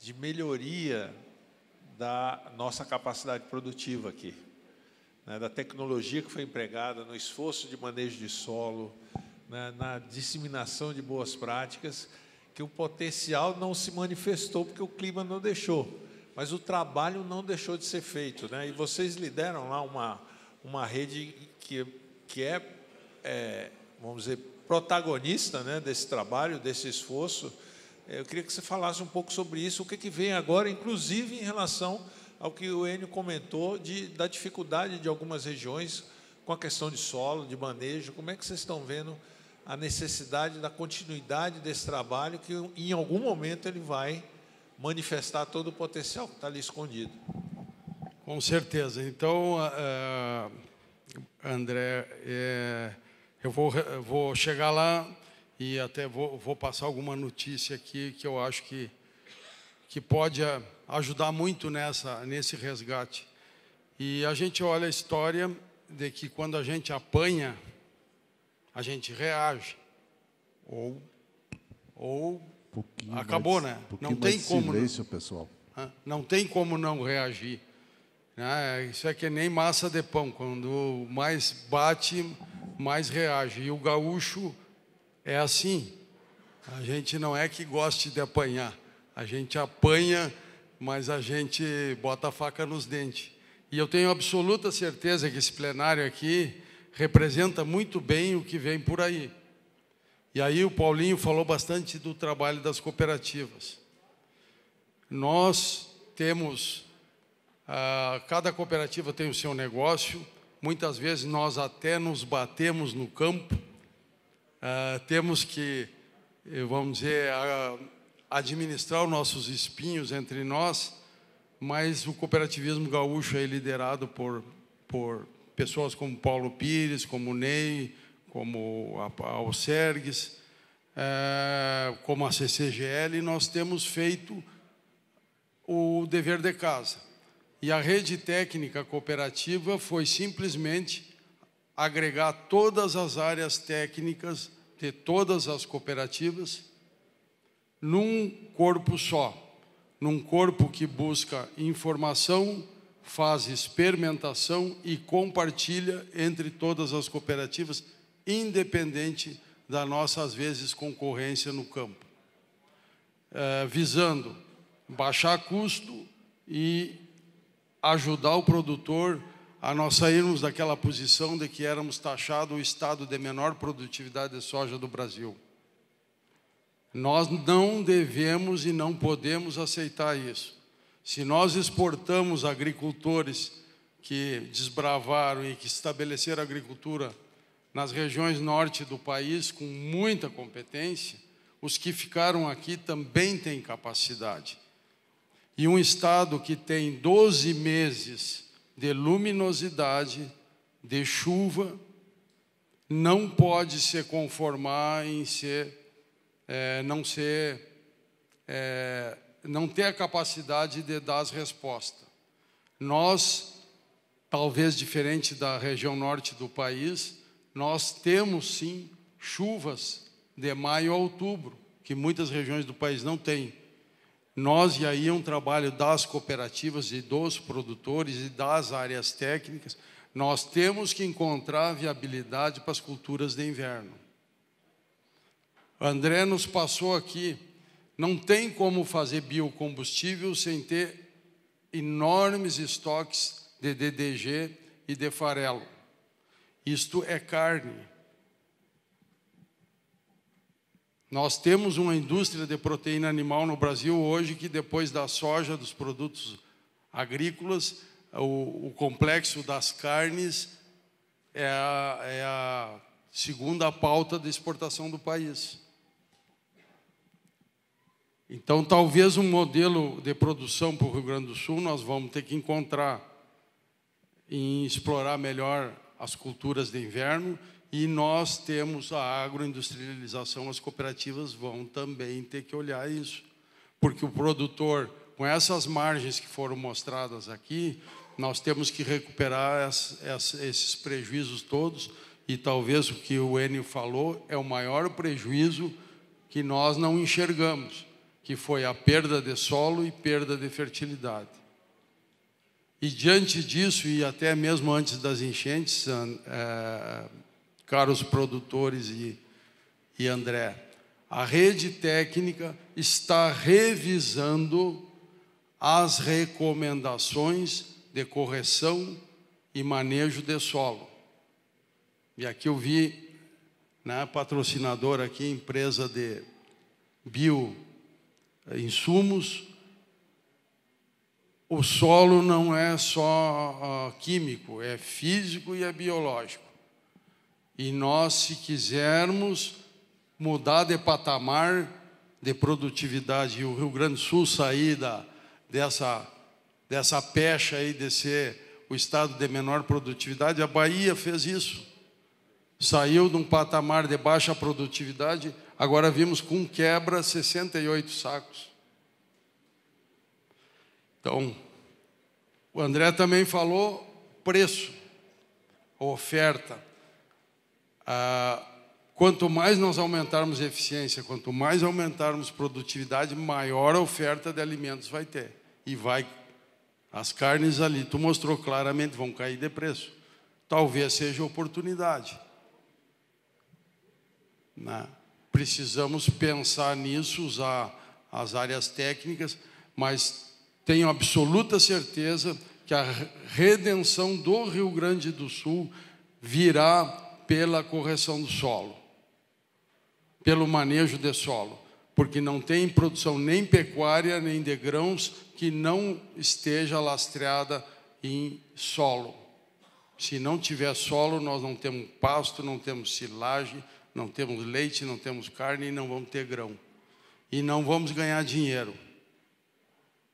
de melhoria da nossa capacidade produtiva aqui, né, da tecnologia que foi empregada no esforço de manejo de solo, né, na disseminação de boas práticas, que o potencial não se manifestou porque o clima não deixou, mas o trabalho não deixou de ser feito, né? E vocês lideram lá uma rede que é, vamos dizer, protagonista, né, desse trabalho, desse esforço. Eu queria que você falasse um pouco sobre isso, o que vem agora, inclusive em relação ao que o Enio comentou da dificuldade de algumas regiões com a questão de solo, de manejo. Como é que vocês estão vendo a necessidade da continuidade desse trabalho, que em algum momento ele vai manifestar todo o potencial que está ali escondido? Com certeza. Então, André, eu vou chegar lá e até vou passar alguma notícia aqui que eu acho que pode ajudar muito nesse resgate. E a gente olha a história de que quando a gente apanha, a gente reage, ou acabou, né? Não tem como silêncio, pessoal. Não tem como não reagir. Isso é que nem massa de pão, quando mais bate, mais reage. E o gaúcho é assim. A gente não é que goste de apanhar, a gente apanha, mas a gente bota a faca nos dentes. E eu tenho absoluta certeza que esse plenário aqui representa muito bem o que vem por aí. E aí o Paulinho falou bastante do trabalho das cooperativas. Nós temos, cada cooperativa tem o seu negócio, muitas vezes nós até nos batemos no campo, temos que, vamos dizer, administrar os nossos espinhos entre nós, mas o cooperativismo gaúcho é liderado por pessoas como Paulo Pires, como Ney, como a Alsergues, como a CCGL, nós temos feito o dever de casa. E a Rede Técnica Cooperativa foi simplesmente agregar todas as áreas técnicas de todas as cooperativas num corpo só, num corpo que busca informação, faz experimentação e compartilha entre todas as cooperativas, independente da nossa, às vezes, concorrência no campo, visando baixar custo e ajudar o produtor a nós sairmos daquela posição de que éramos taxado o estado de menor produtividade de soja do Brasil. Nós não devemos e não podemos aceitar isso. Se nós exportamos agricultores que desbravaram e que estabeleceram a agricultura nas regiões norte do país com muita competência, os que ficaram aqui também têm capacidade. E um estado que tem 12 meses de luminosidade, de chuva, não pode se conformar em não ter a capacidade de dar as respostas. Nós, talvez diferente da região norte do país, nós temos, sim, chuvas de maio a outubro, que muitas regiões do país não têm. Nós, e aí é um trabalho das cooperativas e dos produtores e das áreas técnicas, nós temos que encontrar viabilidade para as culturas de inverno. André nos passou aqui, não tem como fazer biocombustível sem ter enormes estoques de DDG e de farelo. Isto é carne. Nós temos uma indústria de proteína animal no Brasil hoje que, depois da soja, dos produtos agrícolas, o complexo das carnes é a segunda pauta de exportação do país. Então, talvez um modelo de produção para o Rio Grande do Sul nós vamos ter que encontrar em explorar melhor as culturas de inverno, e nós temos a agroindustrialização, as cooperativas vão também ter que olhar isso, porque o produtor, com essas margens que foram mostradas aqui, nós temos que recuperar esses prejuízos todos, e talvez o que o Enio falou é o maior prejuízo que nós não enxergamos, que foi a perda de solo e perda de fertilidade. E, diante disso, e até mesmo antes das enchentes, caros produtores e André, a Rede Técnica está revisando as recomendações de correção e manejo de solo. E aqui eu vi, né, patrocinador aqui, empresa de bioinsumos. O solo não é só químico, é físico e é biológico. E nós, se quisermos mudar de patamar de produtividade e o Rio Grande do Sul sair dessa pecha aí de ser o estado de menor produtividade, a Bahia fez isso. Saiu de um patamar de baixa produtividade, agora vimos com quebra 68 sacos. Então, o André também falou preço, oferta. Quanto mais nós aumentarmos eficiência, quanto mais aumentarmos produtividade, maior a oferta de alimentos vai ter. E vai, as carnes ali, tu mostrou claramente, vão cair de preço. Talvez seja oportunidade. Precisamos pensar nisso, usar as áreas técnicas, mas tenho absoluta certeza que a redenção do Rio Grande do Sul virá pela correção do solo, pelo manejo de solo, porque não tem produção nem pecuária, nem de grãos que não esteja lastreada em solo. Se não tiver solo, nós não temos pasto, não temos silagem, não temos leite, não temos carne e não vamos ter grão. E não vamos ganhar dinheiro.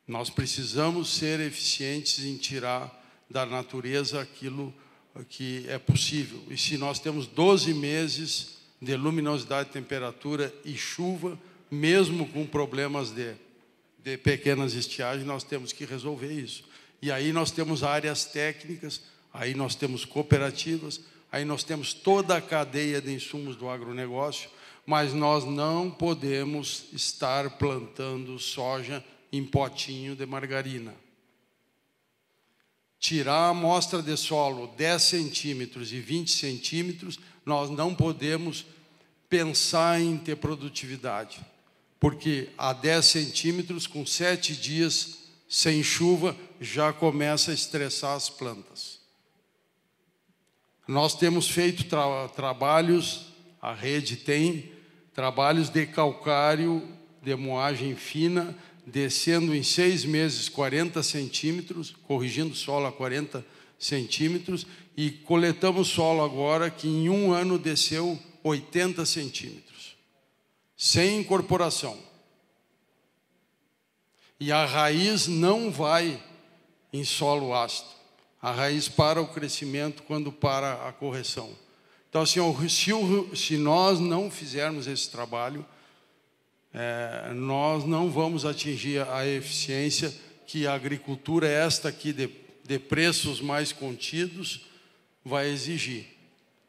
Nós precisamos ser eficientes em tirar da natureza aquilo que é possível. E se nós temos 12 meses de luminosidade, temperatura e chuva, mesmo com problemas de pequenas estiagens, nós temos que resolver isso. E aí nós temos áreas técnicas, aí nós temos cooperativas, aí nós temos toda a cadeia de insumos do agronegócio, mas nós não podemos estar plantando soja em potinho de margarina. Tirar a amostra de solo 10 centímetros e 20 centímetros, nós não podemos pensar em ter produtividade, porque a 10 centímetros, com 7 dias sem chuva, já começa a estressar as plantas. Nós temos feito trabalhos, a rede tem, trabalhos de calcário, de moagem fina, descendo em 6 meses 40 centímetros, corrigindo solo a 40 centímetros, e coletamos solo agora que em 1 ano desceu 80 centímetros, sem incorporação. E a raiz não vai em solo ácido. A raiz para o crescimento quando para a correção. Então, assim, se nós não fizermos esse trabalho, nós não vamos atingir a eficiência que a agricultura, esta aqui de preços mais contidos, vai exigir.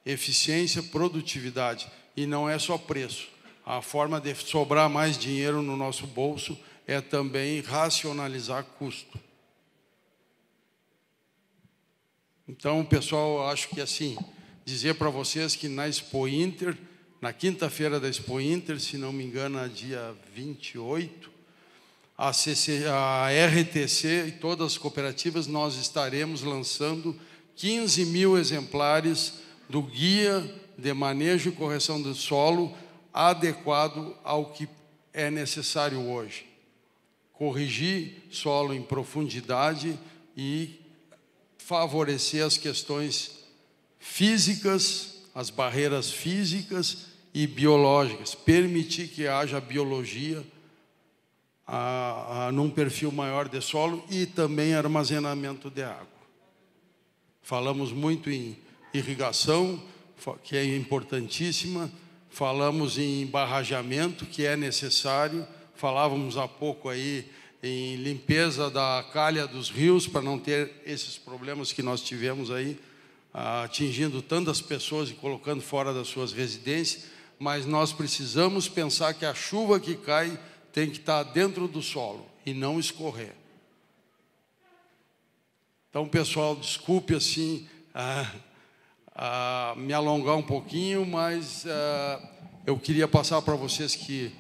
Eficiência, produtividade. E não é só preço. A forma de sobrar mais dinheiro no nosso bolso é também racionalizar custo. Então, pessoal, eu acho que, assim, dizer para vocês que na Expo Inter, na quinta-feira da Expo Inter, se não me engano, dia 28, a RTC e todas as cooperativas, nós estaremos lançando 15 mil exemplares do Guia de Manejo e Correção do Solo adequado ao que é necessário hoje. Corrigir solo em profundidade e favorecer as questões físicas, as barreiras físicas e biológicas, permitir que haja biologia num perfil maior de solo e também armazenamento de água. Falamos muito em irrigação, que é importantíssima, falamos em barrageamento, que é necessário, falávamos há pouco aí em limpeza da calha dos rios, para não ter esses problemas que nós tivemos aí, atingindo tantas pessoas e colocando fora das suas residências, mas nós precisamos pensar que a chuva que cai tem que estar dentro do solo e não escorrer. Então, pessoal, desculpe assim me alongar um pouquinho, mas eu queria passar para vocês que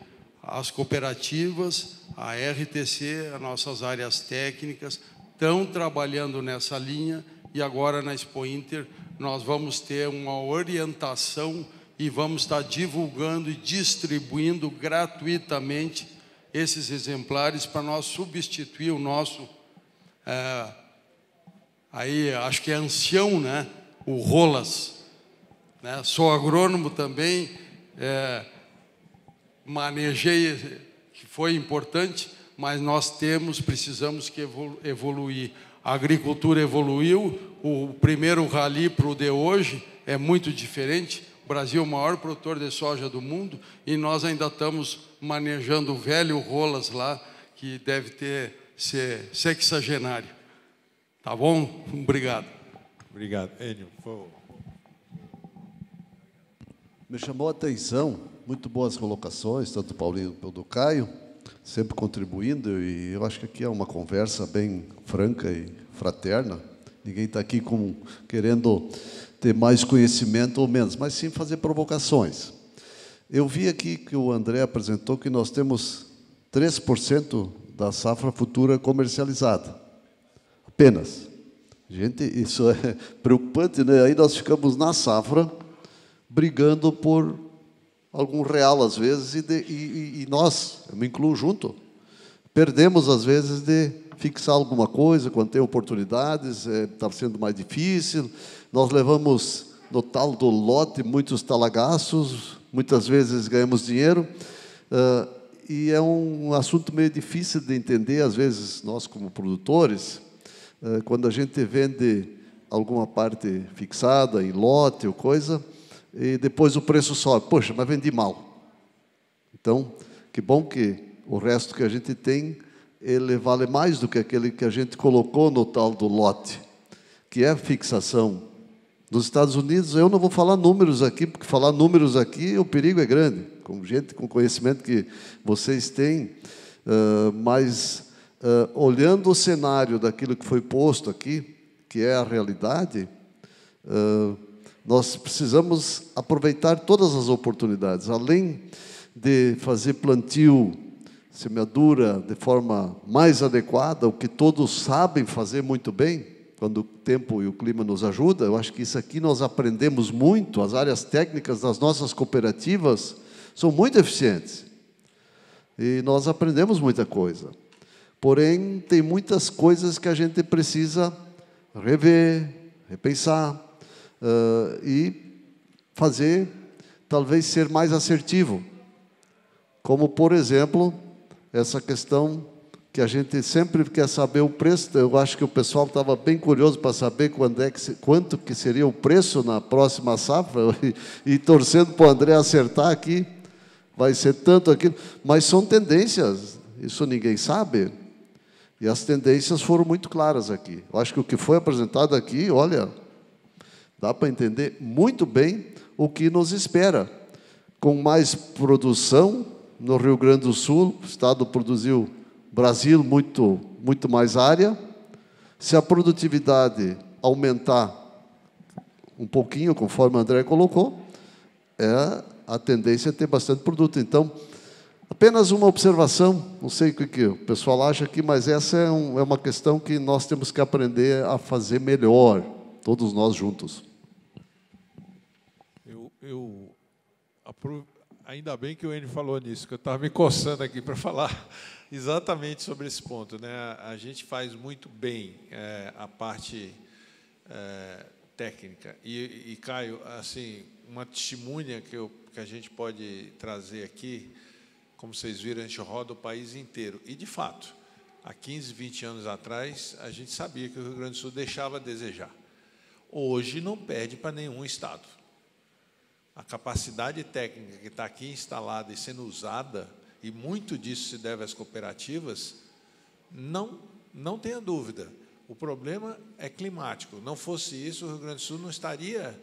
as cooperativas, a RTC, as nossas áreas técnicas, estão trabalhando nessa linha e agora na Expo Inter nós vamos ter uma orientação e vamos estar divulgando e distribuindo gratuitamente esses exemplares para nós substituir o nosso, aí acho que é ancião, né? O Rolas, né? Sou agrônomo também, manejei, que foi importante, mas nós precisamos que evoluir. A agricultura evoluiu, o primeiro rally para o de hoje é muito diferente. O Brasil é o maior produtor de soja do mundo e nós ainda estamos manejando o velho Rolas lá, que deve ser sexagenário. Tá bom? Obrigado. Obrigado. Enio, por favor. Me chamou a atenção. Muito boas colocações, tanto do Paulinho quanto do Caio, sempre contribuindo, e eu acho que aqui é uma conversa bem franca e fraterna. Ninguém está aqui querendo ter mais conhecimento ou menos, mas sim fazer provocações. Eu vi aqui que o André apresentou que nós temos 3% da safra futura comercializada. Apenas. Gente, isso é preocupante, né? Aí nós ficamos na safra brigando por algum real, às vezes, e nós, eu me incluo junto, perdemos, às vezes, de fixar alguma coisa, quando tem oportunidades, está sendo mais difícil. Nós levamos no tal do lote muitos talagaços, muitas vezes ganhamos dinheiro, e é um assunto meio difícil de entender, às vezes, nós como produtores, quando a gente vende alguma parte fixada, em lote ou coisa, e depois o preço sobe. Poxa, mas vendi mal. Então, que bom que o resto que a gente tem, ele vale mais do que aquele que a gente colocou no tal do lote, que é a fixação. Nos Estados Unidos, eu não vou falar números aqui, porque falar números aqui, o perigo é grande. Com gente, com conhecimento que vocês têm, mas olhando o cenário daquilo que foi posto aqui, que é a realidade, nós precisamos aproveitar todas as oportunidades. Além de fazer plantio, semeadura de forma mais adequada, o que todos sabem fazer muito bem, quando o tempo e o clima nos ajuda, eu acho que isso aqui nós aprendemos muito, as áreas técnicas das nossas cooperativas são muito eficientes. E nós aprendemos muita coisa. Porém, tem muitas coisas que a gente precisa rever, repensar, e fazer, talvez, ser mais assertivo. Como, por exemplo, essa questão que a gente sempre quer saber o preço. Eu acho que o pessoal estava bem curioso para saber quanto que seria o preço na próxima safra, e torcendo para o André acertar aqui, vai ser tanto aquilo. Mas são tendências, isso ninguém sabe, e as tendências foram muito claras aqui. Eu acho que o que foi apresentado aqui, olha, dá para entender muito bem o que nos espera. Com mais produção no Rio Grande do Sul, o Estado produziu Brasil, muito mais área. Se a produtividade aumentar um pouquinho, conforme o André colocou, a tendência é ter bastante produto. Então, apenas uma observação, não sei o que o pessoal acha aqui, mas essa é uma questão que nós temos que aprender a fazer melhor, todos nós juntos. Eu ainda bem que o Enio falou nisso, que eu estava me coçando aqui para falar exatamente sobre esse ponto, né? A gente faz muito bem a parte técnica. E, Caio, assim, uma testemunha que a gente pode trazer aqui, como vocês viram, a gente roda o país inteiro. E, de fato, há 15, 20 anos atrás, a gente sabia que o Rio Grande do Sul deixava a desejar. Hoje não perde para nenhum estado. A capacidade técnica que está aqui instalada e sendo usada, e muito disso se deve às cooperativas, não tenha dúvida. O problema é climático. Não fosse isso, o Rio Grande do Sul não estaria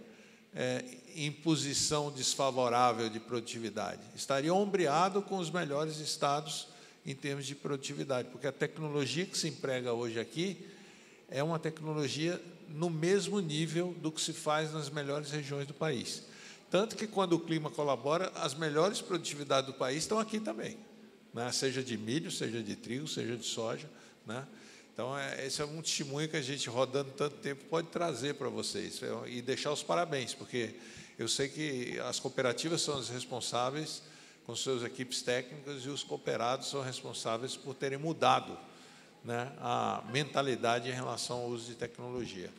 em posição desfavorável de produtividade. Estaria ombreado com os melhores estados em termos de produtividade, porque a tecnologia que se emprega hoje aqui é uma tecnologia no mesmo nível do que se faz nas melhores regiões do país. Tanto que, quando o clima colabora, as melhores produtividades do país estão aqui também, né? Seja de milho, seja de trigo, seja de soja, né? Então, esse é um testemunho que a gente, rodando tanto tempo, pode trazer para vocês e deixar os parabéns, porque eu sei que as cooperativas são as responsáveis, com suas equipes técnicas, e os cooperados são responsáveis por terem mudado, né, a mentalidade em relação ao uso de tecnologia.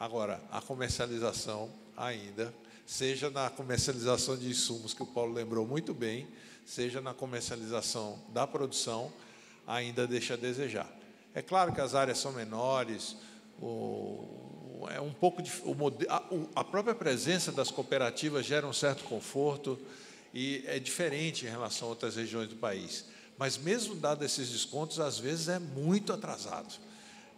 Agora, a comercialização ainda, seja na comercialização de insumos, que o Paulo lembrou muito bem, seja na comercialização da produção, ainda deixa a desejar. É claro que as áreas são menores, é um pouco de, a própria presença das cooperativas gera um certo conforto e é diferente em relação a outras regiões do país. Mas, mesmo dado esses descontos, às vezes é muito atrasado.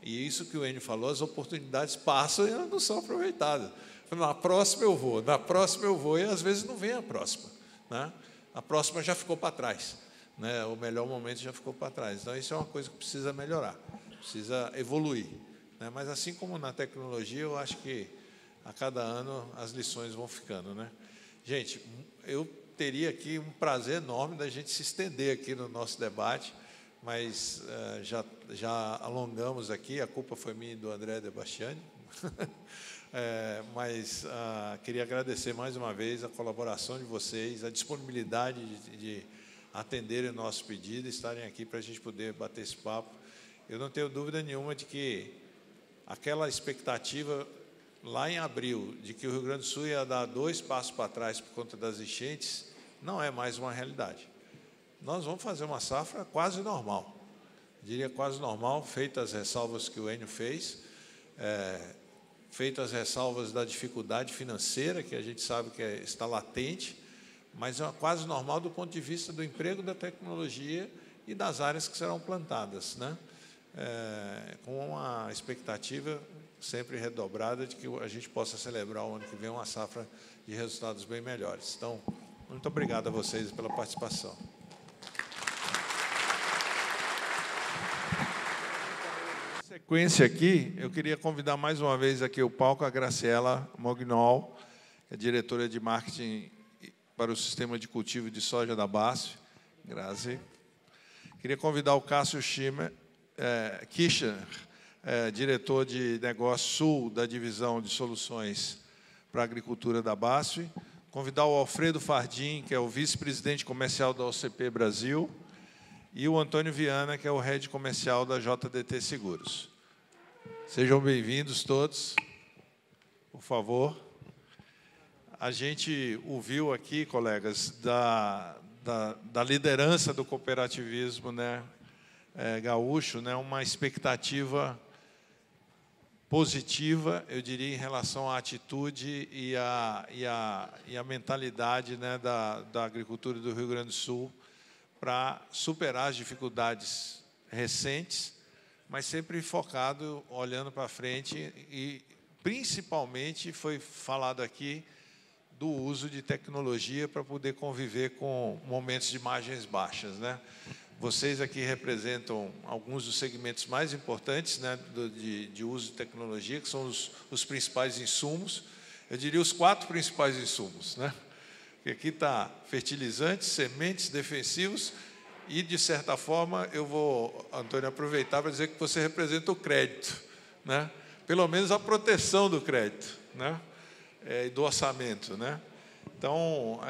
E isso que o Enio falou, as oportunidades passam e elas não são aproveitadas. Na próxima eu vou, na próxima eu vou, e às vezes não vem a próxima, né? A próxima já ficou para trás, né? O melhor momento já ficou para trás. Então, isso é uma coisa que precisa melhorar, precisa evoluir, né? Mas, assim como na tecnologia, eu acho que a cada ano as lições vão ficando, né? Gente, eu teria aqui um prazer enorme da gente se estender aqui no nosso debate, mas já alongamos aqui, a culpa foi minha e do André Debastiani. Mas queria agradecer mais uma vez a colaboração de vocês, a disponibilidade de atenderem o nosso pedido e estarem aqui para a gente poder bater esse papo. Eu não tenho dúvida nenhuma de que aquela expectativa lá em abril de que o Rio Grande do Sul ia dar 2 passos para trás por conta das enchentes não é mais uma realidade. Nós vamos fazer uma safra quase normal, diria quase normal, feitas as ressalvas que o Enio fez, feitas as ressalvas da dificuldade financeira, que a gente sabe que está latente, mas é uma quase normal do ponto de vista do emprego, da tecnologia e das áreas que serão plantadas, né? Com uma expectativa sempre redobrada de que a gente possa celebrar o ano que vem uma safra de resultados bem melhores. Então, muito obrigado a vocês pela participação. Na sequência aqui, eu queria convidar mais uma vez aqui o palco a Graciela Mognol, que é diretora de marketing para o sistema de cultivo de soja da BASF. Grazi. Queria convidar o Cássio Kirchner, diretor de negócio sul da divisão de soluções para a agricultura da BASF. Convidar o Alfredo Fardin, que é o vice-presidente comercial da OCP Brasil, e o Antônio Viana, que é o head comercial da JDT Seguros. Sejam bem-vindos todos, por favor. A gente ouviu aqui, colegas, da liderança do cooperativismo, né, gaúcho, né, uma expectativa positiva, eu diria, em relação à atitude e à mentalidade, né, da agricultura do Rio Grande do Sul para superar as dificuldades recentes, mas sempre focado, olhando para frente, e principalmente foi falado aqui do uso de tecnologia para poder conviver com momentos de margens baixas, né? Vocês aqui representam alguns dos segmentos mais importantes, né, de uso de tecnologia, que são os principais insumos. Eu diria os 4 principais insumos, né? Porque aqui está fertilizantes, sementes, defensivos e, de certa forma, eu vou, Antônio, aproveitar para dizer que você representa o crédito, né? Pelo menos a proteção do crédito, né? E do orçamento, né? Então,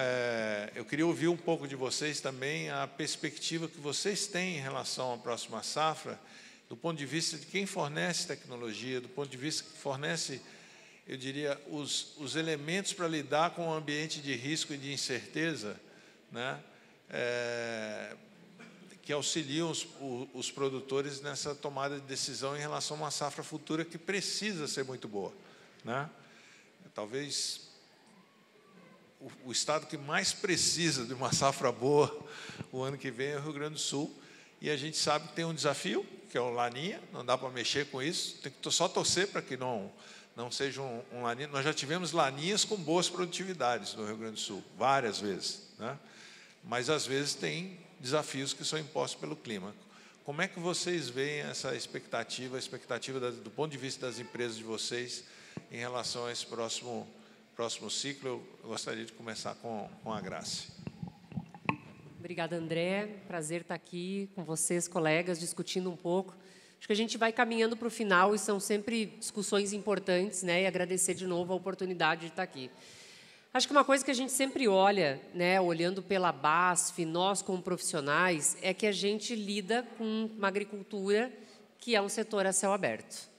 eu queria ouvir um pouco de vocês também a perspectiva que vocês têm em relação à próxima safra, do ponto de vista de quem fornece tecnologia, do ponto de vista que fornece, eu diria, os elementos para lidar com o ambiente de risco e de incerteza, né, que auxiliam os produtores nessa tomada de decisão em relação a uma safra futura que precisa ser muito boa, né? Talvez o estado que mais precisa de uma safra boa o ano que vem é o Rio Grande do Sul. E a gente sabe que tem um desafio, que é o Laninha, não dá para mexer com isso, tem que só torcer para que não seja um Laninha. Nós já tivemos Laninhas com boas produtividades no Rio Grande do Sul, várias vezes, né? Mas, às vezes, tem desafios que são impostos pelo clima. Como é que vocês veem essa expectativa, do ponto de vista das empresas de vocês, em relação a esse próximo ciclo? Eu gostaria de começar com a Grace. Obrigada, André. Prazer estar aqui com vocês, colegas, discutindo um pouco. Acho que a gente vai caminhando para o final e são sempre discussões importantes, né? E agradecer de novo a oportunidade de estar aqui. Acho que uma coisa que a gente sempre olha, né, olhando pela BASF, nós como profissionais, é que a gente lida com uma agricultura que é um setor a céu aberto.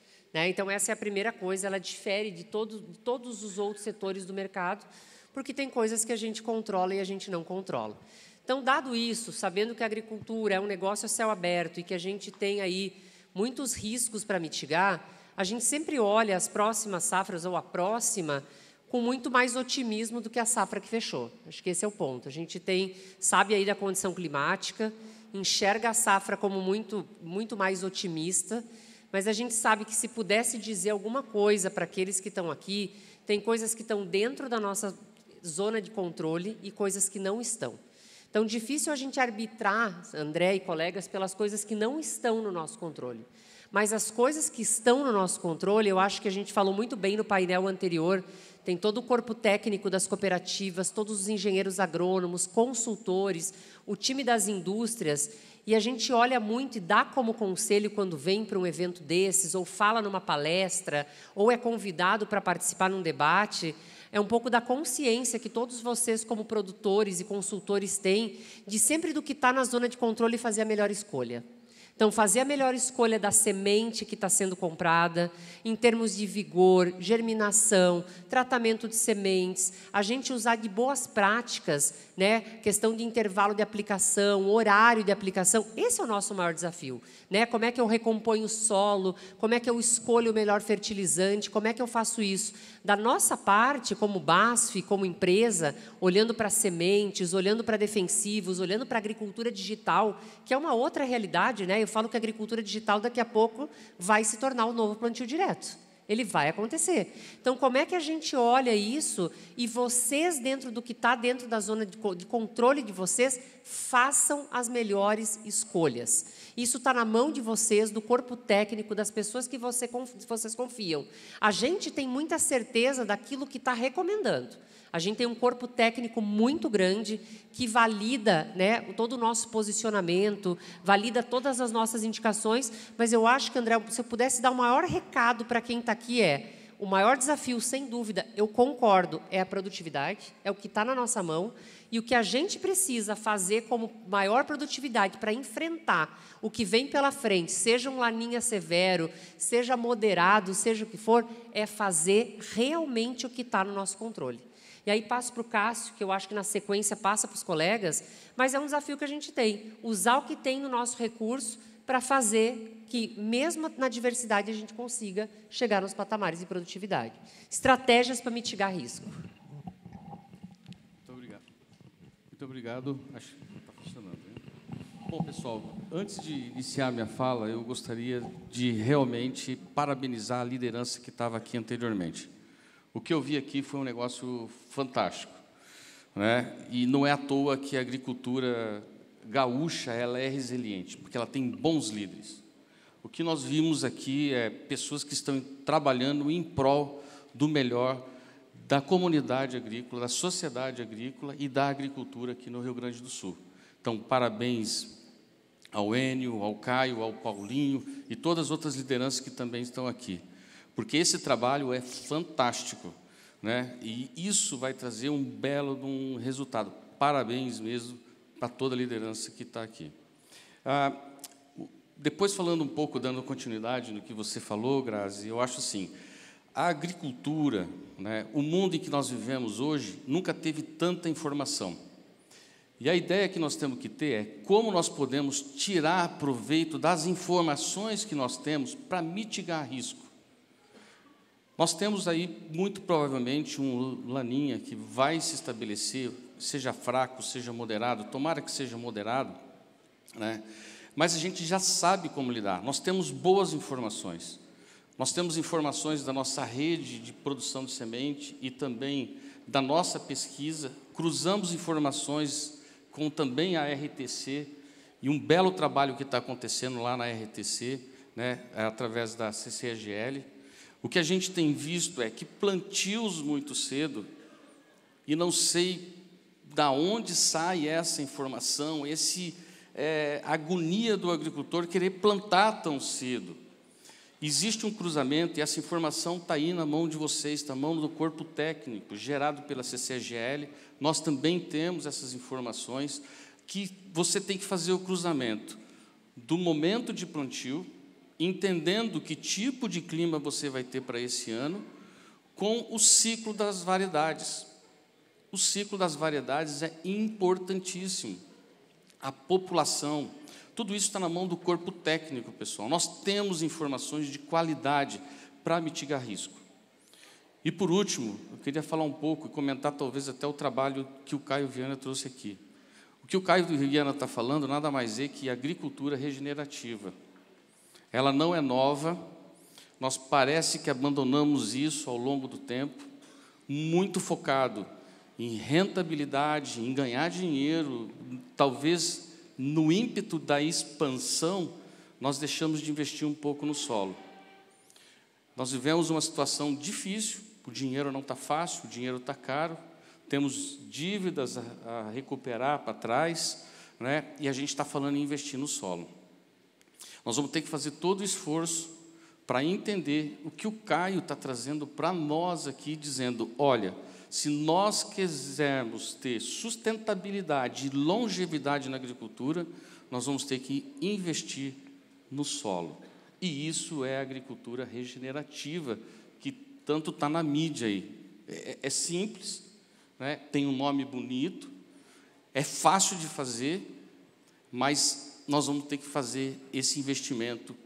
Então, essa é a primeira coisa, ela difere de todos os outros setores do mercado, porque tem coisas que a gente controla e a gente não controla. Então, dado isso, sabendo que a agricultura é um negócio a céu aberto e que a gente tem aí muitos riscos para mitigar, a gente sempre olha as próximas safras ou a próxima com muito mais otimismo do que a safra que fechou. Acho que esse é o ponto. A gente sabe aí da condição climática, enxerga a safra como muito mais otimista. Mas a gente sabe que, se pudesse dizer alguma coisa para aqueles que estão aqui, tem coisas que estão dentro da nossa zona de controle e coisas que não estão. Então, difícil a gente arbitrar, André e colegas, pelas coisas que não estão no nosso controle. Mas as coisas que estão no nosso controle, eu acho que a gente falou muito bem no painel anterior tem todo o corpo técnico das cooperativas, todos os engenheiros agrônomos, consultores, o time das indústrias, e a gente olha muito e dá como conselho quando vem para um evento desses, ou fala numa palestra, ou é convidado para participar num debate, é um pouco da consciência que todos vocês, como produtores e consultores, têm de sempre do que está na zona de controle fazer a melhor escolha. Então, fazer a melhor escolha da semente que está sendo comprada, em termos de vigor, germinação, tratamento de sementes, a gente usar de boas práticas, né? Questão de intervalo de aplicação, horário de aplicação, esse é o nosso maior desafio, né? Como é que eu recomponho o solo, como é que eu escolho o melhor fertilizante, como é que eu faço isso? Da nossa parte, como BASF, como empresa, olhando para sementes, olhando para defensivos, olhando para a agricultura digital, que é uma outra realidade, né? Eu falo que a agricultura digital, daqui a pouco, vai se tornar o novo plantio direto. Ele vai acontecer. Então, como é que a gente olha isso e vocês, dentro do que está dentro da zona de controle de vocês, façam as melhores escolhas? Isso está na mão de vocês, do corpo técnico, das pessoas que vocês confiam. A gente tem muita certeza daquilo que está recomendando. A gente tem um corpo técnico muito grande que valida, né, todo o nosso posicionamento, valida todas as nossas indicações, mas eu acho que, André, se eu pudesse dar o maior recado para quem está aqui é o maior desafio, sem dúvida, eu concordo, é a produtividade, é o que está na nossa mão, e o que a gente precisa fazer como maior produtividade para enfrentar o que vem pela frente, seja um laninha severo, seja moderado, seja o que for, é fazer realmente o que está no nosso controle. E aí passo para o Cássio, que eu acho que na sequência passa para os colegas, mas é um desafio que a gente tem, usar o que tem no nosso recurso para fazer que, mesmo na diversidade, a gente consiga chegar nos patamares de produtividade. Estratégias para mitigar risco. Muito obrigado. Muito obrigado. Acho que está funcionando, né? Bom, pessoal, antes de iniciar minha fala, eu gostaria de realmente parabenizar a liderança que estava aqui anteriormente. O que eu vi aqui foi um negócio fantástico, né? E não é à toa que a agricultura gaúcha ela é resiliente, porque ela tem bons líderes. O que nós vimos aqui é pessoas que estão trabalhando em prol do melhor da comunidade agrícola, da sociedade agrícola e da agricultura aqui no Rio Grande do Sul. Então, parabéns ao Enio, ao Caio, ao Paulinho e todas as outras lideranças que também estão aqui. Porque esse trabalho é fantástico, né? E isso vai trazer um belo resultado. Parabéns mesmo para toda a liderança que está aqui. Depois, falando um pouco, dando continuidade no que você falou, Grazi, eu acho assim, a agricultura, né, o mundo em que nós vivemos hoje, nunca teve tanta informação. E a ideia que nós temos que ter é como nós podemos tirar proveito das informações que nós temos para mitigar risco. Nós temos aí, muito provavelmente, um laninha que vai se estabelecer, seja fraco, seja moderado, tomara que seja moderado, né? Mas a gente já sabe como lidar. Nós temos boas informações. Nós temos informações da nossa rede de produção de semente e também da nossa pesquisa. Cruzamos informações com também a RTC e um belo trabalho que está acontecendo lá na RTC, né, através da CCGL. O que a gente tem visto é que plantios muito cedo, e não sei da onde sai essa informação, agonia do agricultor querer plantar tão cedo. Existe um cruzamento, e essa informação está aí na mão de vocês, está na mão do corpo técnico, gerado pela CCGL. Nós também temos essas informações que você tem que fazer o cruzamento do momento de plantio, entendendo que tipo de clima você vai ter para esse ano, com o ciclo das variedades. O ciclo das variedades é importantíssimo. A população, tudo isso está na mão do corpo técnico, pessoal. Nós temos informações de qualidade para mitigar risco. E, por último, eu queria falar um pouco e comentar, talvez, até o trabalho que o Caio Vianna trouxe aqui. O que o Caio Vianna está falando nada mais é que a agricultura regenerativa. Ela não é nova, nós parece que abandonamos isso ao longo do tempo, muito focado em rentabilidade, em ganhar dinheiro, talvez no ímpeto da expansão, nós deixamos de investir um pouco no solo. Nós vivemos uma situação difícil, O dinheiro não está fácil, o dinheiro está caro, temos dívidas a recuperar para trás, né? E a gente está falando em investir no solo. Nós vamos ter que fazer todo o esforço para entender o que o Caio está trazendo para nós aqui, dizendo, olha, se nós quisermos ter sustentabilidade e longevidade na agricultura, nós vamos ter que investir no solo. E isso é a agricultura regenerativa, que tanto está na mídia aí. É simples, né? Tem um nome bonito, é fácil de fazer, mas nós vamos ter que fazer esse investimento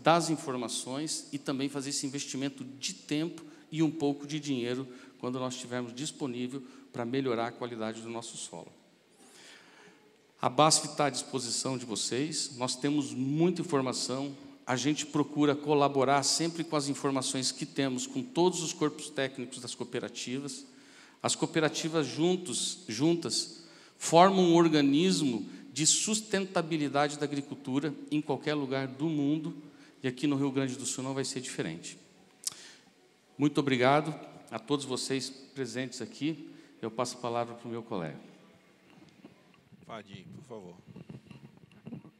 das informações e também fazer esse investimento de tempo e um pouco de dinheiro quando nós estivermos disponível para melhorar a qualidade do nosso solo. A BASF está à disposição de vocês, nós temos muita informação, a gente procura colaborar sempre com as informações que temos com todos os corpos técnicos das cooperativas. As cooperativas juntas formam um organismo de sustentabilidade da agricultura em qualquer lugar do mundo, e aqui no Rio Grande do Sul não vai ser diferente. Muito obrigado a todos vocês presentes aqui. Eu passo a palavra para o meu colega. Fardin, por favor.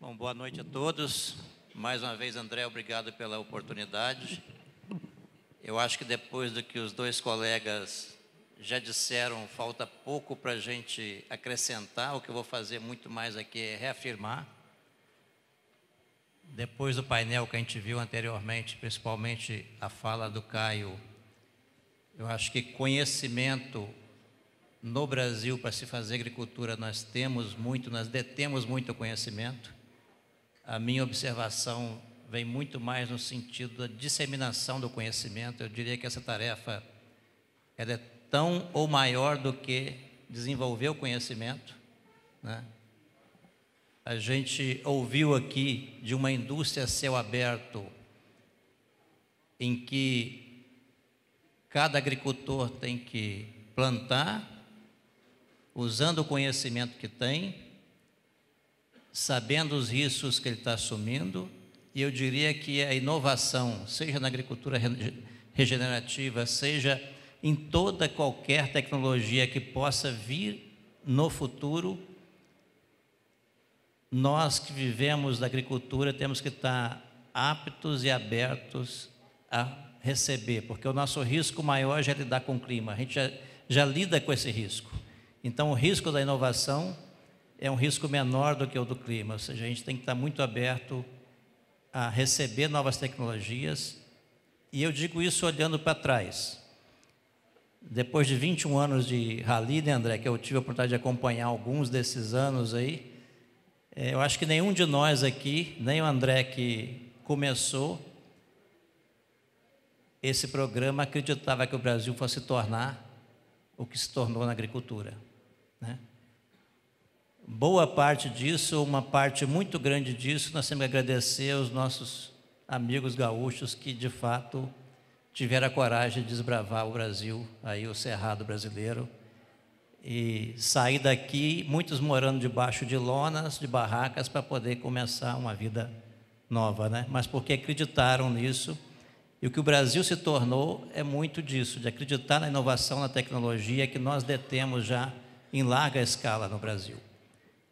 Bom, boa noite a todos. Mais uma vez, André, obrigado pela oportunidade. Eu acho que depois do que os dois colegas já disseram, falta pouco para a gente acrescentar. O que eu vou fazer muito mais aqui é reafirmar. Depois do painel que a gente viu anteriormente, principalmente a fala do Caio, eu acho que conhecimento no Brasil para se fazer agricultura nós temos muito, nós detemos muito conhecimento. A minha observação vem muito mais no sentido da disseminação do conhecimento. Eu diria que essa tarefa ela é tão ou maior do que desenvolver o conhecimento, né? A gente ouviu aqui de uma indústria a céu aberto em que cada agricultor tem que plantar, usando o conhecimento que tem, sabendo os riscos que ele está assumindo, e eu diria que a inovação, seja na agricultura regenerativa, seja em toda qualquer tecnologia que possa vir no futuro, nós que vivemos da agricultura temos que estar aptos e abertos a receber, porque o nosso risco maior já é lidar com o clima, a gente já lida com esse risco. Então, o risco da inovação é um risco menor do que o do clima, ou seja, a gente tem que estar muito aberto a receber novas tecnologias, e eu digo isso olhando para trás. Depois de 21 anos de rally, né, André, que eu tive a oportunidade de acompanhar alguns desses anos aí, eu acho que nenhum de nós aqui, nem o André que começou esse programa, acreditava que o Brasil fosse se tornar o que se tornou na agricultura, né? Boa parte disso, uma parte muito grande disso, nós temos que agradecer aos nossos amigos gaúchos que, de fato, tiveram a coragem de desbravar o Brasil, aí o cerrado brasileiro, e sair daqui, muitos morando debaixo de lonas, de barracas, para poder começar uma vida nova, né? Mas porque acreditaram nisso. E o que o Brasil se tornou é muito disso, de acreditar na inovação, na tecnologia que nós detemos já em larga escala no Brasil.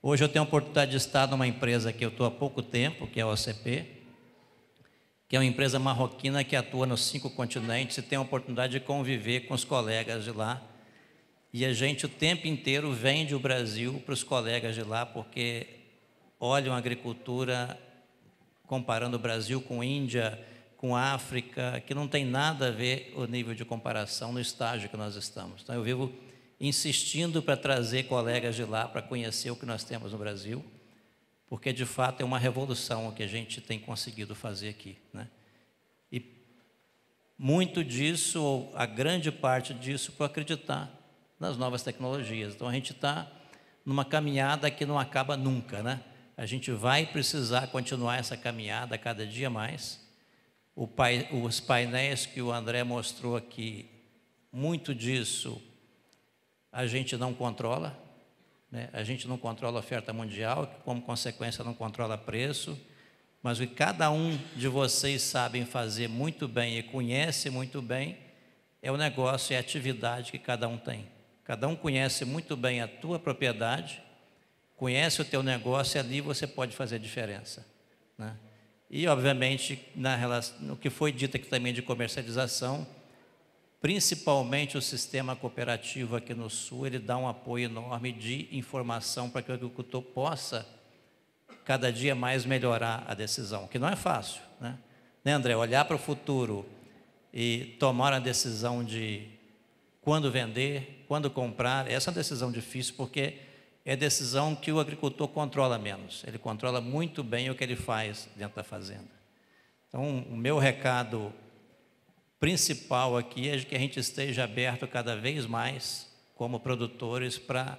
Hoje eu tenho a oportunidade de estar numa empresa que eu estou há pouco tempo, que é a OCP, que é uma empresa marroquina que atua nos 5 continentes e tem a oportunidade de conviver com os colegas de lá. E a gente o tempo inteiro vende o Brasil para os colegas de lá, porque olham a agricultura comparando o Brasil com a Índia, com a África, que não tem nada a ver o nível de comparação no estágio que nós estamos. Então, eu vivo insistindo para trazer colegas de lá para conhecer o que nós temos no Brasil, porque, de fato, é uma revolução o que a gente tem conseguido fazer aqui, né? E muito disso, ou a grande parte disso, por acreditar nas novas tecnologias. Então, a gente está numa caminhada que não acaba nunca, né? A gente vai precisar continuar essa caminhada cada dia mais. Os painéis que o André mostrou aqui, muito disso a gente não controla, né? A gente não controla a oferta mundial, que como consequência não controla preço, mas o que cada um de vocês sabem fazer muito bem e conhece muito bem é o negócio, é a atividade que cada um tem. Cada um conhece muito bem a tua propriedade, conhece o teu negócio e ali você pode fazer a diferença, né? E, obviamente, no que foi dito aqui também de comercialização, principalmente o sistema cooperativo aqui no Sul, ele dá um apoio enorme de informação para que o agricultor possa, cada dia mais, melhorar a decisão, que não é fácil, né? Né, André? Olhar para o futuro e tomar a decisão de quando vender, quando comprar, essa é uma decisão difícil, porque é decisão que o agricultor controla menos. Ele controla muito bem o que ele faz dentro da fazenda. Então, o meu recado principal aqui é de que a gente esteja aberto cada vez mais, como produtores, para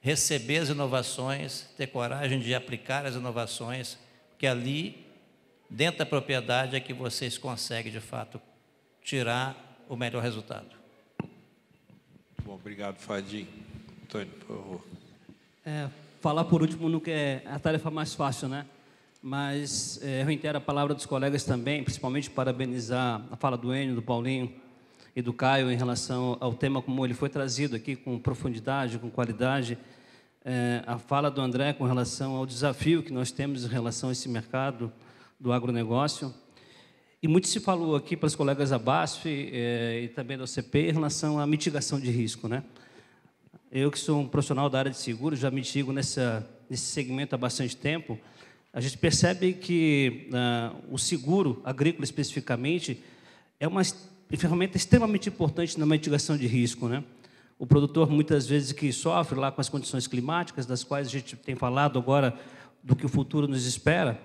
receber as inovações, ter coragem de aplicar as inovações, porque ali, dentro da propriedade, é que vocês conseguem, de fato, tirar o melhor resultado. Bom, obrigado, Fardin. Antônio, por favor. Falar por último não é a tarefa mais fácil, né? Mas eu reitero a palavra dos colegas também, principalmente parabenizar a fala do Enio, do Paulinho e do Caio em relação ao tema como ele foi trazido aqui, com profundidade, com qualidade. A fala do André com relação ao desafio que nós temos em relação a esse mercado do agronegócio. E muito se falou aqui para os colegas da BASF e também da OCP em relação à mitigação de risco, né? Eu, que sou um profissional da área de seguros, já mitigo nesse segmento há bastante tempo. A gente percebe que o seguro agrícola, especificamente, é uma ferramenta extremamente importante na mitigação de risco, né? O produtor, muitas vezes, que sofre lá com as condições climáticas, das quais a gente tem falado agora do que o futuro nos espera,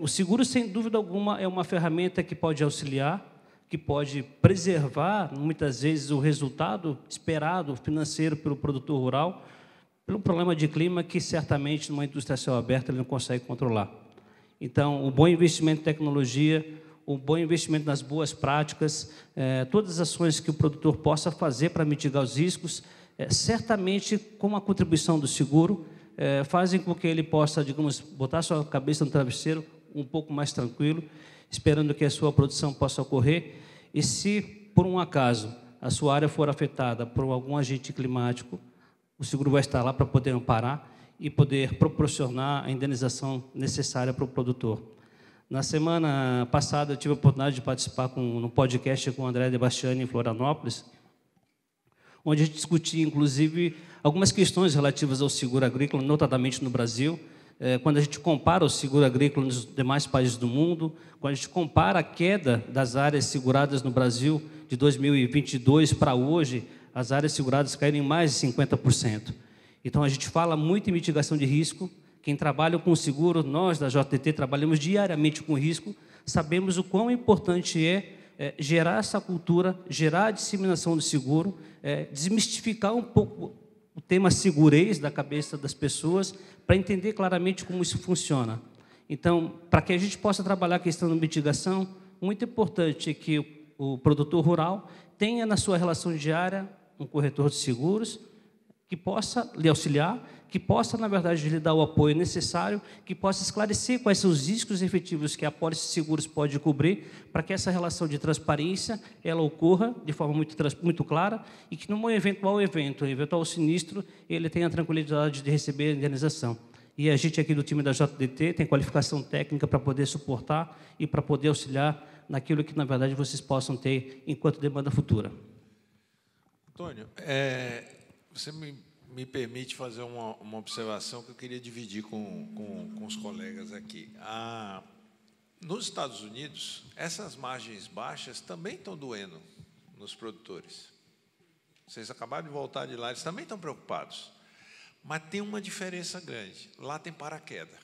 o seguro, sem dúvida alguma, é uma ferramenta que pode auxiliar, que pode preservar, muitas vezes, o resultado esperado financeiro pelo produtor rural, pelo problema de clima que, certamente, numa indústria a céu aberto, ele não consegue controlar. Então, o bom investimento em tecnologia, o bom investimento nas boas práticas, todas as ações que o produtor possa fazer para mitigar os riscos, certamente, com a contribuição do seguro, fazem com que ele possa, digamos, botar sua cabeça no travesseiro um pouco mais tranquilo, esperando que a sua produção possa ocorrer. E se, por um acaso, a sua área for afetada por algum agente climático, o seguro vai estar lá para poder amparar e poder proporcionar a indenização necessária para o produtor. Na semana passada, eu tive a oportunidade de participar no podcast com o André Debastiani em Florianópolis, onde a gente discutia, inclusive, algumas questões relativas ao seguro agrícola, notadamente no Brasil. Quando a gente compara o seguro agrícola nos demais países do mundo, quando a gente compara a queda das áreas seguradas no Brasil de 2022 para hoje, as áreas seguradas caíram em mais de 50%. Então, a gente fala muito em mitigação de risco. Quem trabalha com seguro, nós da JDT trabalhamos diariamente com risco, sabemos o quão importante é gerar essa cultura, gerar a disseminação do seguro, desmistificar um pouco o tema segurança da cabeça das pessoas, para entender claramente como isso funciona. Então, para que a gente possa trabalhar a questão da mitigação, muito importante é que o produtor rural tenha na sua relação diária um corretor de seguros que possa lhe auxiliar, que possa, na verdade, lhe dar o apoio necessário, que possa esclarecer quais são os riscos efetivos que a pólice de seguros pode cobrir, para que essa relação de transparência ela ocorra de forma muito clara e que, num eventual sinistro, ele tenha a tranquilidade de receber a indenização. E a gente aqui do time da JDT tem qualificação técnica para poder suportar e para poder auxiliar naquilo que, na verdade, vocês possam ter enquanto demanda futura. Antônio, você me permite fazer uma observação que eu queria dividir com os colegas aqui. Nos Estados Unidos, essas margens baixas também estão doendo nos produtores. Vocês acabaram de voltar de lá, eles também estão preocupados. Mas tem uma diferença grande. Lá tem paraquedas.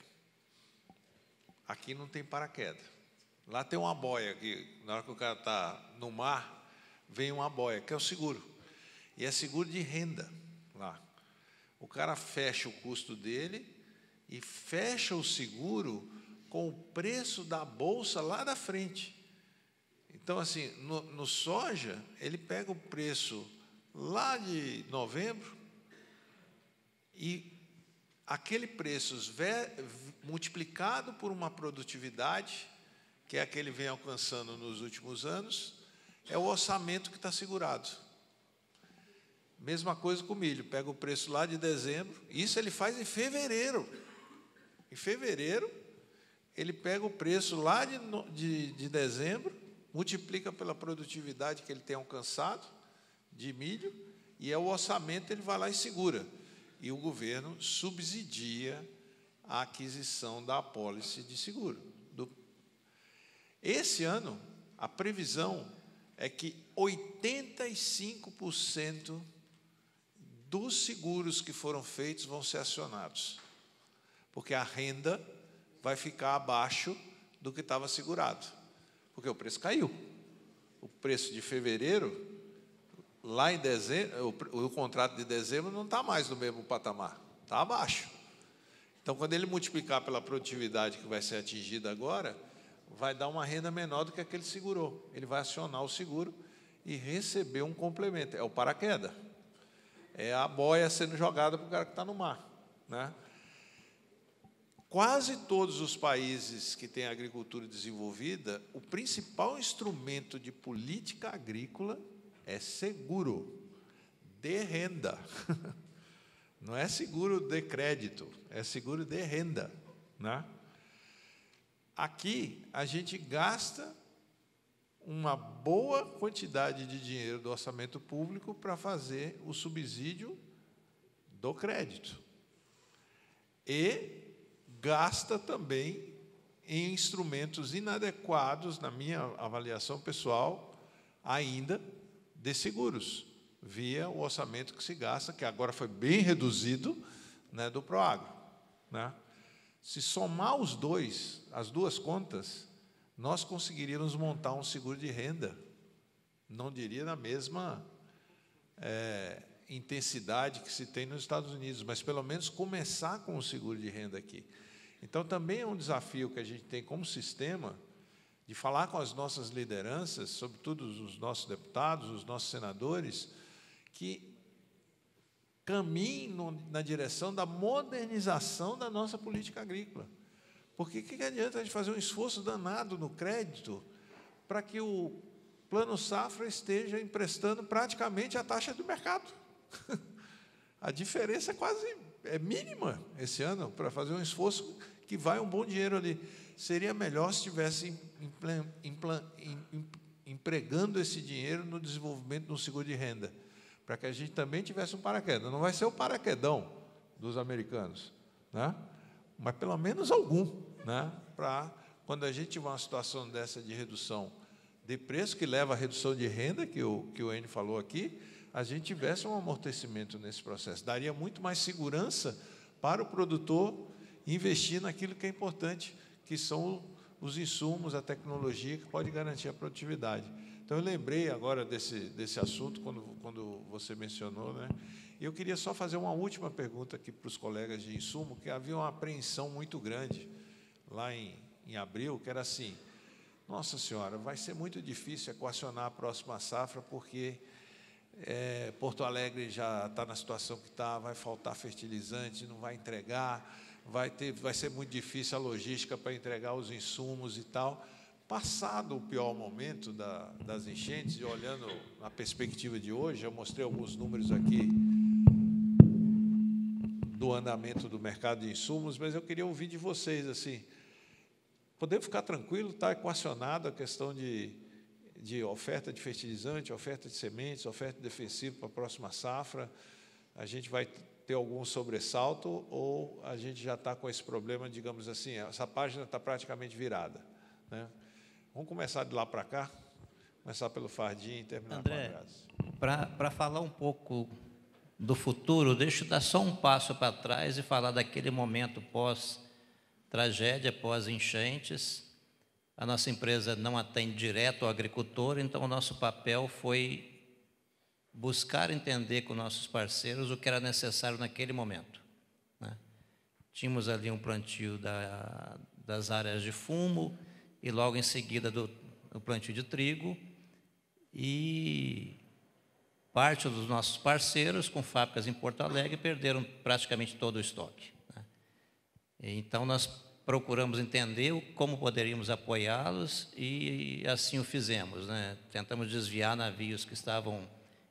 Aqui não tem paraquedas. Lá tem uma boia, que na hora que o cara está no mar, vem uma boia, que é o seguro. E é seguro de renda lá. O cara fecha o custo dele e fecha o seguro com o preço da bolsa lá da frente. Então, assim, no soja, ele pega o preço lá de novembro e aquele preço multiplicado por uma produtividade, que é a que ele vem alcançando nos últimos anos, é o orçamento que está segurado. Mesma coisa com o milho, pega o preço lá de dezembro, isso ele faz em fevereiro. Em fevereiro, ele pega o preço lá de dezembro, multiplica pela produtividade que ele tem alcançado de milho, e é o orçamento, ele vai lá e segura. E o governo subsidia a aquisição da apólice de seguro. Esse ano, a previsão é que 85% dos seguros que foram feitos vão ser acionados, porque a renda vai ficar abaixo do que estava segurado, porque o preço caiu. O preço de fevereiro, lá em dezembro, o contrato de dezembro não está mais no mesmo patamar, está abaixo. Então, quando ele multiplicar pela produtividade que vai ser atingida agora, vai dar uma renda menor do que aquele segurou. Ele vai acionar o seguro e receber um complemento. É o paraquedas. É a boia sendo jogada para o cara que está no mar, né? Quase todos os países que têm agricultura desenvolvida, o principal instrumento de política agrícola é seguro de renda. Não é seguro de crédito, é seguro de renda, né? Aqui, a gente gasta uma boa quantidade de dinheiro do orçamento público para fazer o subsídio do crédito. E gasta também em instrumentos inadequados, na minha avaliação pessoal, ainda de seguros, via o orçamento que se gasta, que agora foi bem reduzido, né, do Proagro, né? Se somar os dois, as duas contas, nós conseguiríamos montar um seguro de renda, não diria na mesma intensidade que se tem nos Estados Unidos, mas pelo menos começar com o seguro de renda aqui. Então, também é um desafio que a gente tem como sistema de falar com as nossas lideranças, sobretudo os nossos deputados, os nossos senadores, que caminhem na direção da modernização da nossa política agrícola. Porque o que adianta a gente fazer um esforço danado no crédito para que o Plano Safra esteja emprestando praticamente a taxa do mercado? A diferença é quase mínima esse ano para fazer um esforço que vai um bom dinheiro ali. Seria melhor se tivesse empregando esse dinheiro no desenvolvimento de um seguro de renda, para que a gente também tivesse um paraquedas. Não vai ser o paraquedão dos americanos, né? Mas pelo menos algum, né? Para quando a gente tiver uma situação dessa de redução de preço, que leva à redução de renda, que o Enio falou aqui, a gente tivesse um amortecimento nesse processo. Daria muito mais segurança para o produtor investir naquilo que é importante, que são os insumos, a tecnologia, que pode garantir a produtividade. Então, eu lembrei agora desse assunto, quando você mencionou, né? Eu queria só fazer uma última pergunta aqui para os colegas de insumo, que havia uma apreensão muito grande lá em abril, que era assim: nossa senhora, vai ser muito difícil equacionar a próxima safra, porque Porto Alegre já está na situação que está, vai faltar fertilizante, não vai entregar, vai ser muito difícil a logística para entregar os insumos e tal. Passado o pior momento das enchentes, e olhando a perspectiva de hoje, eu mostrei alguns números aqui do andamento do mercado de insumos, mas eu queria ouvir de vocês, assim, podemos ficar tranquilos, está equacionada a questão de oferta de fertilizante, oferta de sementes, oferta de defensivo para a próxima safra? A gente vai ter algum sobressalto ou a gente já está com esse problema, digamos assim, essa página está praticamente virada, né? Vamos começar de lá para cá, começar pelo Fardin e terminar, André, com a Graça. Para falar um pouco do futuro, deixa eu dar só um passo para trás e falar daquele momento pós-tragédia, pós-enchentes. A nossa empresa não atende direto ao agricultor, então o nosso papel foi buscar entender com nossos parceiros o que era necessário naquele momento, né? Tínhamos ali um plantio das áreas de fumo e logo em seguida do plantio de trigo, e parte dos nossos parceiros com fábricas em Porto Alegre perderam praticamente todo o estoque, né? Então, nós procuramos entender como poderíamos apoiá-los e assim o fizemos, né? Tentamos desviar navios que estavam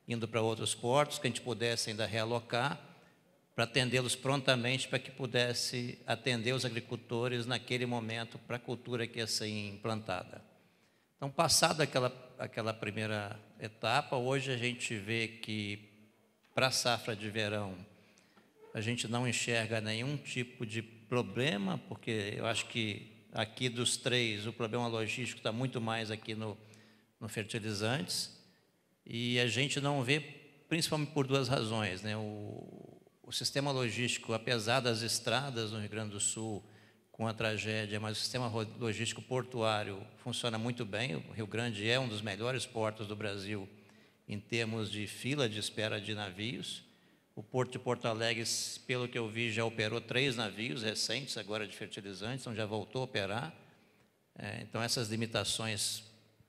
indo para outros portos, que a gente pudesse ainda realocar, para atendê-los prontamente, para que pudesse atender os agricultores naquele momento para a cultura que ia ser implantada. Então, passada aquela primeira etapa, hoje a gente vê que, para a safra de verão, a gente não enxerga nenhum tipo de problema, porque eu acho que aqui dos três, o problema logístico está muito mais aqui no fertilizantes, e a gente não vê, principalmente por duas razões, né? O sistema logístico, apesar das estradas no Rio Grande do Sul, com a tragédia, mas o sistema logístico portuário funciona muito bem. O Rio Grande é um dos melhores portos do Brasil em termos de fila de espera de navios. O Porto de Porto Alegre, pelo que eu vi, já operou 3 navios recentes, agora de fertilizantes, então já voltou a operar. Então, essas limitações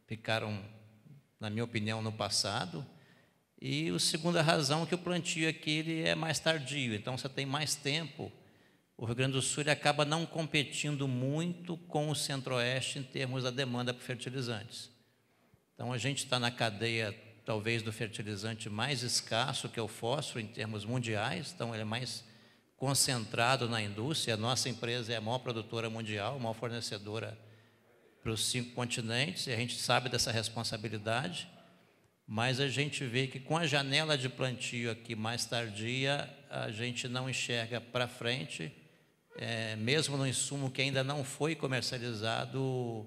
ficaram, na minha opinião, no passado. E a segunda razão é que o plantio aqui ele é mais tardio, então você tem mais tempo. O Rio Grande do Sul ele acaba não competindo muito com o Centro-Oeste em termos da demanda por fertilizantes. Então, a gente está na cadeia, talvez, do fertilizante mais escasso, que é o fósforo, em termos mundiais. Então, ele é mais concentrado na indústria. A nossa empresa é a maior produtora mundial, a maior fornecedora para os 5 continentes, e a gente sabe dessa responsabilidade, mas a gente vê que, com a janela de plantio aqui mais tardia, a gente não enxerga para frente. Mesmo no insumo que ainda não foi comercializado,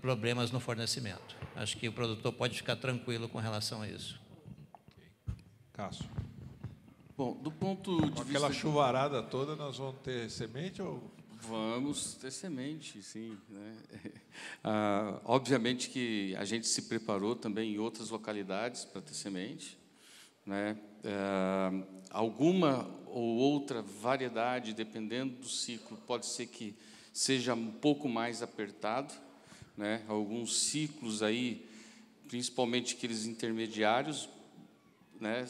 problemas no fornecimento. Acho que o produtor pode ficar tranquilo com relação a isso. Cássio. Bom, do ponto de vista... Aquela chuvarada toda, nós vamos ter semente ou... Vamos ter semente, sim, né? Obviamente que a gente se preparou também em outras localidades para ter semente, né? Alguma ou outra variedade, dependendo do ciclo, pode ser que seja um pouco mais apertado, né? Alguns ciclos aí, principalmente aqueles intermediários, né,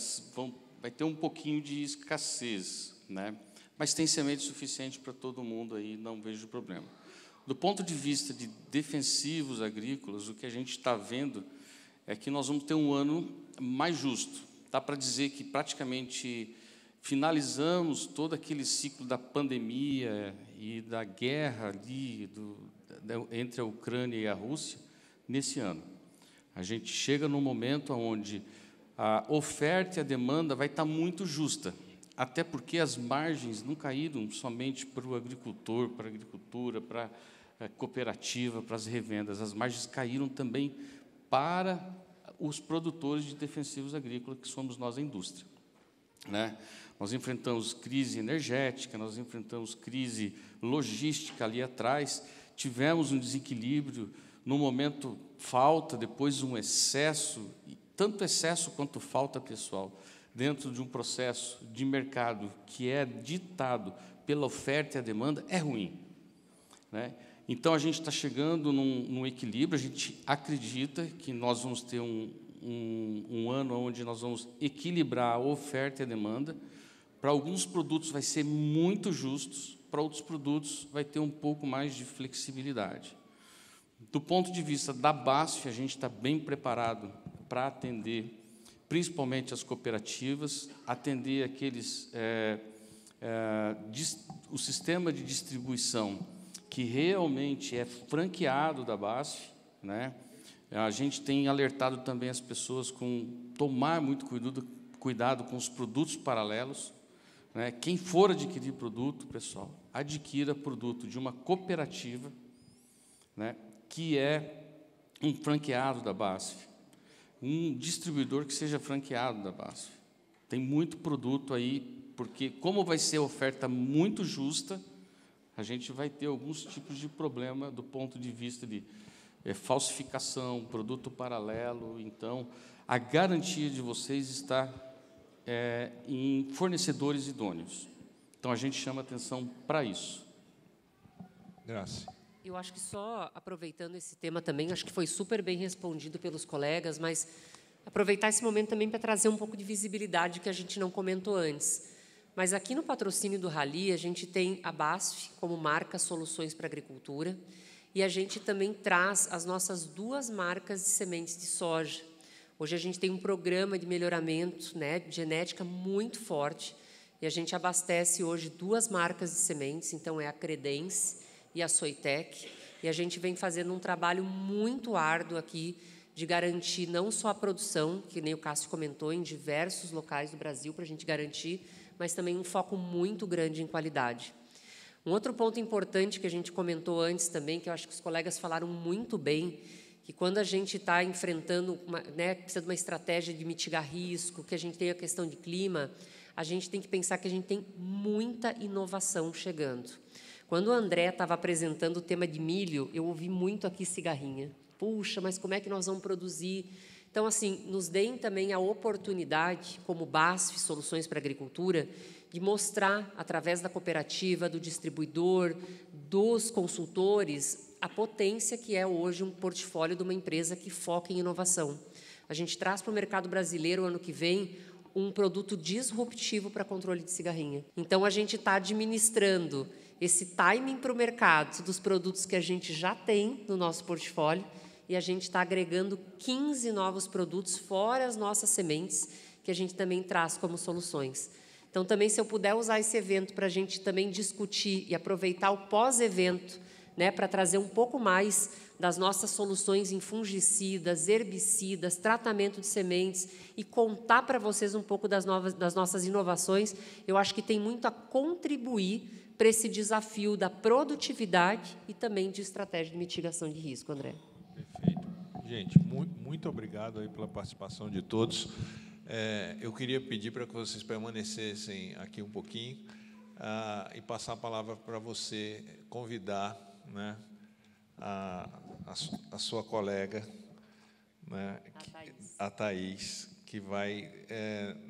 vai ter um pouquinho de escassez, né? Mas tem semente suficiente para todo mundo aí, não vejo problema. Do ponto de vista de defensivos agrícolas, o que a gente está vendo é que nós vamos ter um ano mais justo. Dá para dizer que praticamente finalizamos todo aquele ciclo da pandemia e da guerra ali entre a Ucrânia e a Rússia nesse ano. A gente chega num momento onde a oferta e a demanda vai estar muito justa, até porque as margens não caíram somente para o agricultor, para a agricultura, para a cooperativa, para as revendas. As margens caíram também para os produtores de defensivos agrícolas, que somos nós, a indústria, né? Nós enfrentamos crise energética, nós enfrentamos crise logística ali atrás, tivemos um desequilíbrio, no momento falta, depois um excesso, e tanto excesso quanto falta pessoal, dentro de um processo de mercado que é ditado pela oferta e a demanda, é ruim, né? Então, a gente está chegando num equilíbrio, a gente acredita que nós vamos ter um ano onde nós vamos equilibrar a oferta e a demanda. Para alguns produtos vai ser muito justos, para outros produtos vai ter um pouco mais de flexibilidade. Do ponto de vista da BASF, a gente está bem preparado para atender principalmente as cooperativas, atender aqueles o sistema de distribuição que realmente é franqueado da BASF, né? A gente tem alertado também as pessoas com tomar muito cuidado com os produtos paralelos, né? Quem for adquirir produto, pessoal, adquira produto de uma cooperativa, né, que é um franqueado da BASF. Um distribuidor que seja franqueado da BASF. Tem muito produto aí, porque, como vai ser oferta muito justa, a gente vai ter alguns tipos de problema do ponto de vista de falsificação, produto paralelo. Então, a garantia de vocês está em fornecedores idôneos. Então, a gente chama atenção para isso. Graças. Eu acho que, só aproveitando esse tema também, acho que foi super bem respondido pelos colegas, mas aproveitar esse momento também para trazer um pouco de visibilidade que a gente não comentou antes. Mas aqui no patrocínio do Rally, a gente tem a BASF como marca Soluções para a Agricultura e a gente também traz as nossas duas marcas de sementes de soja. Hoje a gente tem um programa de melhoramento, né, de genética muito forte e a gente abastece hoje duas marcas de sementes, então é a Credence e a Soitec, e a gente vem fazendo um trabalho muito árduo aqui de garantir não só a produção, que nem o Cássio comentou, em diversos locais do Brasil para a gente garantir, mas também um foco muito grande em qualidade. Um outro ponto importante que a gente comentou antes também, que eu acho que os colegas falaram muito bem, que quando a gente está enfrentando, precisa de uma estratégia de mitigar risco, que a gente tem a questão de clima, a gente tem que pensar que a gente tem muita inovação chegando. Quando o André estava apresentando o tema de milho, eu ouvi muito aqui cigarrinha. Puxa, mas como é que nós vamos produzir? Então, assim, nos deem também a oportunidade, como BASF, Soluções para a Agricultura, de mostrar, através da cooperativa, do distribuidor, dos consultores, a potência que é hoje um portfólio de uma empresa que foca em inovação. A gente traz para o mercado brasileiro, ano que vem, um produto disruptivo para controle de cigarrinha. Então, a gente está administrando esse timing para o mercado dos produtos que a gente já tem no nosso portfólio e a gente está agregando 15 novos produtos fora as nossas sementes que a gente também traz como soluções. Então, também, se eu puder usar esse evento para a gente também discutir e aproveitar o pós-evento, né, para trazer um pouco mais das nossas soluções em fungicidas, herbicidas, tratamento de sementes e contar para vocês um pouco das nossas inovações, eu acho que tem muito a contribuir para esse desafio da produtividade e também de estratégia de mitigação de risco, André. Perfeito. Gente, muito obrigado aí pela participação de todos. Eu queria pedir para que vocês permanecessem aqui um pouquinho e passar a palavra para você convidar, né, a sua colega, né, a Thaís, que vai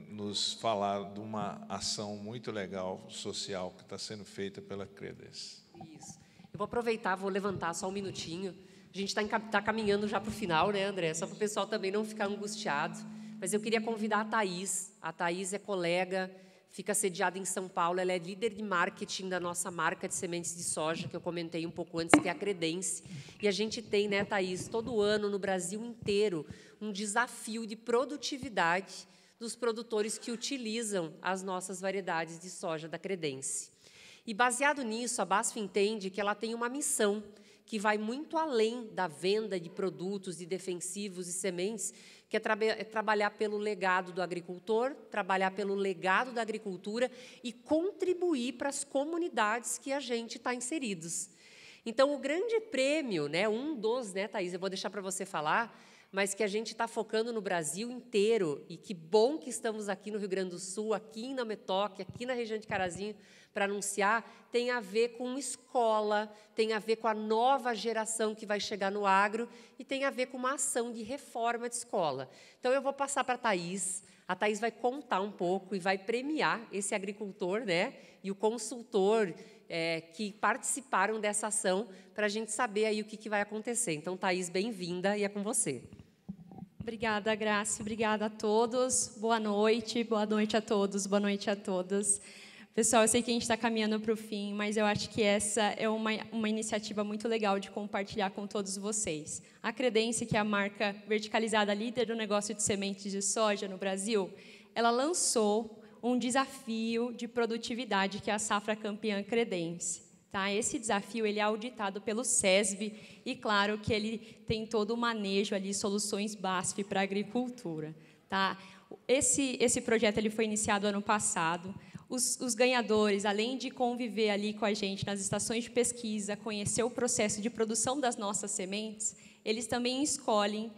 nos falar de uma ação muito legal, social, que está sendo feita pela Credence. Isso. Eu vou aproveitar, vou levantar só um minutinho. A gente está caminhando já para o final, né, André? Só para o pessoal também não ficar angustiado. Mas eu queria convidar a Thaís. A Thaís é colega, fica sediada em São Paulo. Ela é líder de marketing da nossa marca de sementes de soja, que eu comentei um pouco antes, que é a Credence. E a gente tem, né, Thaís, todo ano, no Brasil inteiro, um desafio de produtividade dos produtores que utilizam as nossas variedades de soja da Credence. E, baseado nisso, a BASF entende que ela tem uma missão que vai muito além da venda de produtos, de defensivos e sementes, que é trabalhar pelo legado do agricultor, trabalhar pelo legado da agricultura e contribuir para as comunidades que a gente está inseridos. Então, o grande prêmio, né, um dos, né, Thaís, eu vou deixar para você falar, mas que a gente está focando no Brasil inteiro, e que bom que estamos aqui no Rio Grande do Sul, aqui em Não-Me-Toque, aqui na região de Carazinho, para anunciar, tem a ver com escola, tem a ver com a nova geração que vai chegar no agro, e tem a ver com uma ação de reforma de escola. Então, eu vou passar para a Thaís vai contar um pouco e vai premiar esse agricultor, né, e o consultor que participaram dessa ação, para a gente saber aí o que vai acontecer. Então, Thaís, bem-vinda, e é com você. Obrigada, Graça. Obrigada a todos. Boa noite. Boa noite a todos. Boa noite a todas. Pessoal, eu sei que a gente está caminhando para o fim, mas eu acho que essa é uma iniciativa muito legal de compartilhar com todos vocês. A Credence, que é a marca verticalizada líder do negócio de sementes de soja no Brasil, ela lançou um desafio de produtividade, que é a Safra Campeã Credence. Tá? Esse desafio ele é auditado pelo CESB e, claro, que ele tem todo o manejo ali, soluções BASF para a agricultura. Tá? Esse projeto ele foi iniciado ano passado. Os ganhadores, além de conviver ali com a gente nas estações de pesquisa, conhecer o processo de produção das nossas sementes, eles também escolhem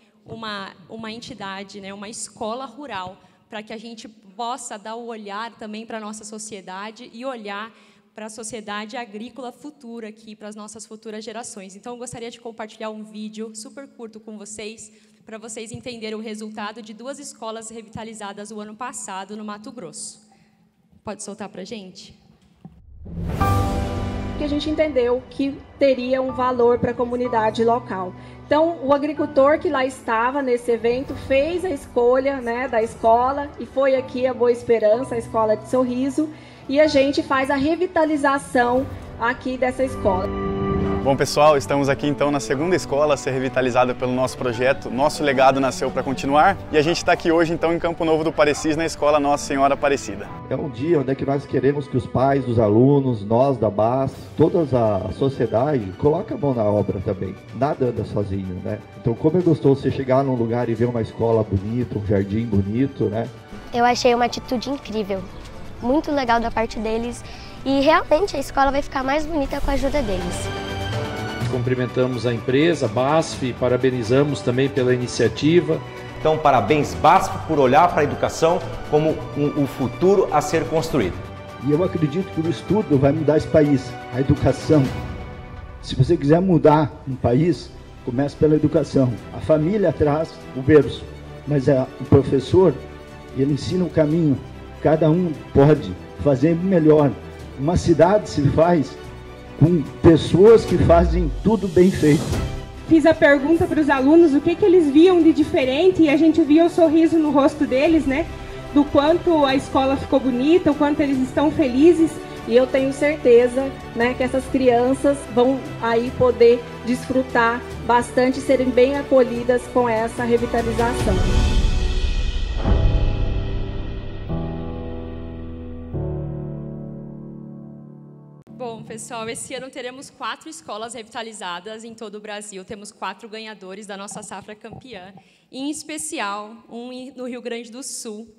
uma entidade, né, uma escola rural, para que a gente possa dar o olhar também para a nossa sociedade e olhar para a sociedade agrícola futura aqui, para as nossas futuras gerações. Então, eu gostaria de compartilhar um vídeo super curto com vocês, para vocês entenderem o resultado de duas escolas revitalizadas o ano passado no Mato Grosso. Pode soltar para a gente? Que a gente entendeu que teria um valor para a comunidade local. Então, o agricultor que lá estava nesse evento fez a escolha, né, da escola, e foi aqui a Boa Esperança, a Escola de Sorriso, e a gente faz a revitalização aqui dessa escola. Bom, pessoal, estamos aqui então na segunda escola a ser revitalizada pelo nosso projeto Nosso Legado Nasceu para Continuar, e a gente está aqui hoje então em Campo Novo do Parecis, na Escola Nossa Senhora Aparecida. É um dia onde é que nós queremos que os pais, os alunos, nós da BAS, toda a sociedade coloque a mão na obra também. Nada anda sozinho, né? Então, como é gostoso você chegar num lugar e ver uma escola bonita, um jardim bonito, né? Eu achei uma atitude incrível, muito legal da parte deles, e realmente a escola vai ficar mais bonita com a ajuda deles. Cumprimentamos a empresa, BASF, parabenizamos também pela iniciativa. Então, parabéns BASF por olhar para a educação como o futuro a ser construído. E eu acredito que o estudo vai mudar esse país, a educação. Se você quiser mudar um país, comece pela educação. A família traz o berço, mas o professor, ele ensina o caminho. Cada um pode fazer melhor. Uma cidade se faz com pessoas que fazem tudo bem feito. Fiz a pergunta para os alunos o que eles viam de diferente, e a gente via o sorriso no rosto deles, né? Do quanto a escola ficou bonita, o quanto eles estão felizes. E eu tenho certeza, né, que essas crianças vão aí poder desfrutar bastante e serem bem acolhidas com essa revitalização. Pessoal, esse ano teremos 4 escolas revitalizadas em todo o Brasil. Temos 4 ganhadores da nossa safra campeã. E, em especial, um no Rio Grande do Sul,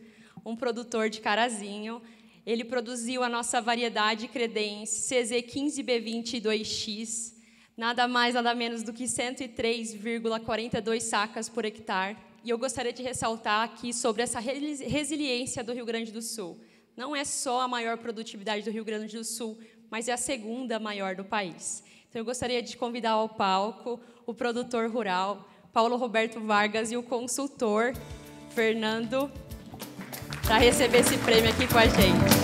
um produtor de carazinho. Ele produziu a nossa variedade Credence CZ15B22X, nada mais, nada menos do que 103,42 sacas por hectare. E eu gostaria de ressaltar aqui sobre essa resiliência do Rio Grande do Sul. Não é só a maior produtividade do Rio Grande do Sul, mas é a segunda maior do país. Então, eu gostaria de convidar ao palco o produtor rural, Paulo Roberto Vargas, e o consultor, Fernando, para receber esse prêmio aqui com a gente.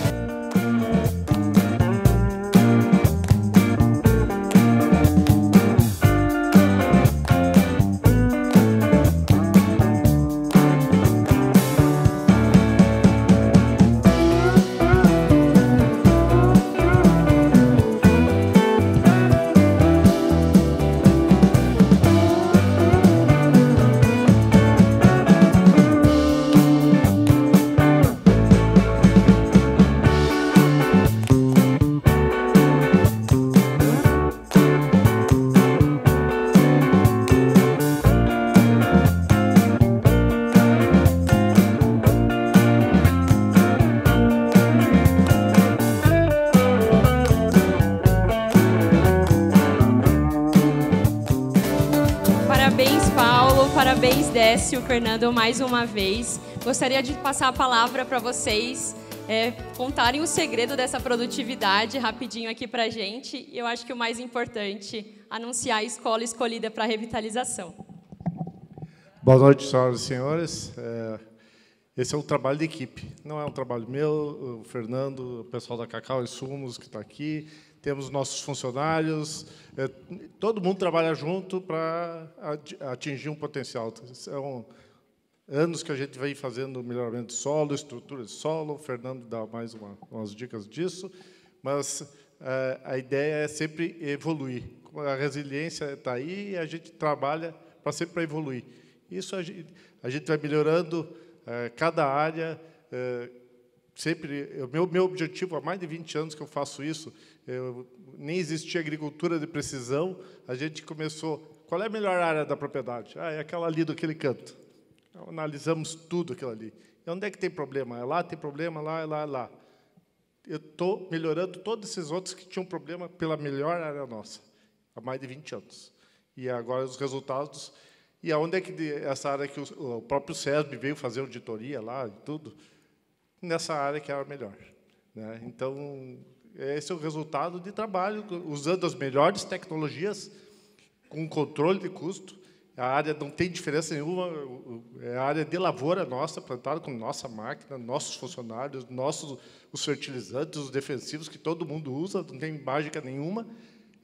O Fernando, mais uma vez, gostaria de passar a palavra para vocês contarem o segredo dessa produtividade rapidinho aqui para a gente. Eu acho que o mais importante, anunciar a escola escolhida para revitalização. Boa noite, senhoras e senhores. Esse é um trabalho de equipe, não é um trabalho meu, o Fernando, o pessoal da Cacau e Sumos que está aqui, temos nossos funcionários, todo mundo trabalha junto para atingir um potencial. São anos que a gente vem fazendo melhoramento de solo, estrutura de solo, o Fernando dá mais umas dicas disso, mas a ideia é sempre evoluir. A resiliência está aí e a gente trabalha para sempre evoluir. Isso a gente vai melhorando cada área, sempre. O meu objetivo, há mais de 20 anos que eu faço isso, nem existia agricultura de precisão, a gente começou, qual é a melhor área da propriedade? Ah, é aquela ali, daquele canto. Então, analisamos tudo aquilo ali. E onde é que tem problema? É lá, tem problema, lá, é lá, é lá. Eu estou melhorando todos esses outros que tinham problema pela melhor área nossa, há mais de 20 anos. E agora os resultados. E onde é que essa área que o próprio CESB veio fazer auditoria lá e tudo, nessa área que era a melhor, né? Então, esse é o resultado de trabalho, usando as melhores tecnologias, com controle de custo. A área não tem diferença nenhuma, é a área de lavoura nossa, plantada com nossa máquina, nossos funcionários, nossos os fertilizantes, os defensivos, que todo mundo usa, não tem mágica nenhuma.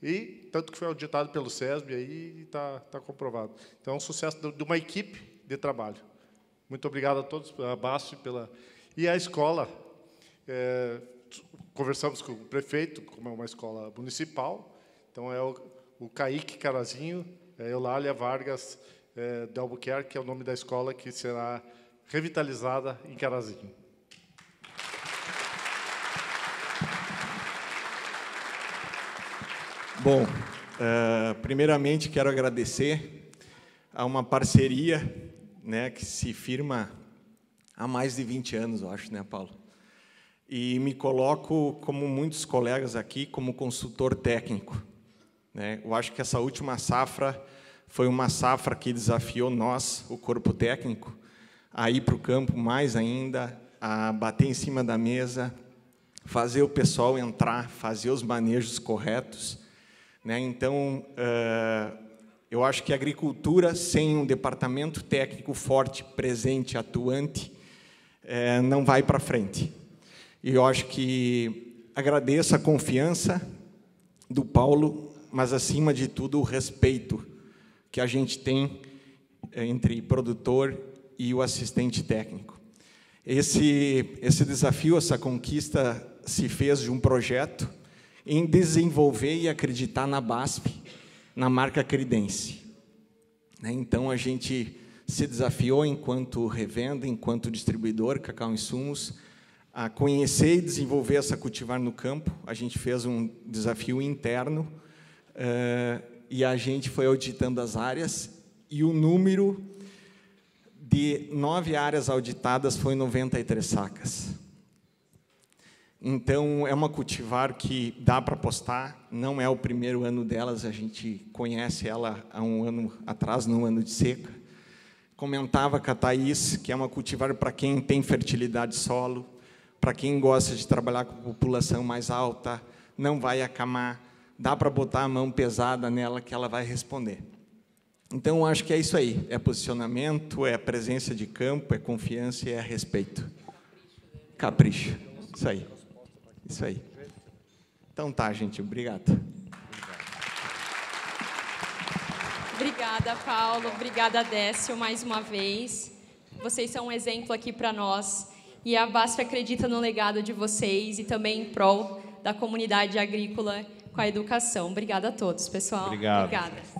E tanto que foi auditado pelo CESB e está comprovado. Então, é um sucesso de uma equipe de trabalho. Muito obrigado a todos, a BASF pela... E a escola, conversamos com o prefeito, como é uma escola municipal, então é o Kaique Carazinho, Eulália Vargas de Albuquerque, que é o nome da escola que será revitalizada em Carazinho. Bom, primeiramente quero agradecer a uma parceria, né, que se firma há mais de 20 anos, eu acho, né, Paulo? E me coloco, como muitos colegas aqui, como consultor técnico, né? Eu acho que essa última safra foi uma safra que desafiou nós, o corpo técnico, a ir para o campo mais ainda, a bater em cima da mesa, fazer o pessoal entrar, fazer os manejos corretos. Então, eu acho que a agricultura, sem um departamento técnico forte, presente, atuante, não vai para frente. E eu acho que agradeço a confiança do Paulo, mas, acima de tudo, o respeito que a gente tem entre produtor e o assistente técnico. Esse desafio, essa conquista, se fez de um projeto em desenvolver e acreditar na BASF, na marca Credence. Então, a gente se desafiou, enquanto revenda, enquanto distribuidor, Cacau Insumos, a conhecer e desenvolver essa cultivar no campo. A gente fez um desafio interno e a gente foi auditando as áreas, e o número de 9 áreas auditadas foi 93 sacas. Então, é uma cultivar que dá para apostar, não é o primeiro ano delas, a gente conhece ela há um ano atrás, no ano de seca. Comentava com a Thaís que é uma cultivar para quem tem fertilidade solo, para quem gosta de trabalhar com população mais alta, não vai acamar, dá para botar a mão pesada nela que ela vai responder. Então, acho que é isso aí, é posicionamento, é presença de campo, é confiança e é respeito. Capricho, isso aí. Isso aí. Então tá, gente. Obrigado. Obrigada, Paulo. Obrigada, Décio, mais uma vez. Vocês são um exemplo aqui para nós. E a BASF acredita no legado de vocês e também em prol da comunidade agrícola com a educação. Obrigada a todos, pessoal. Obrigado. Obrigada.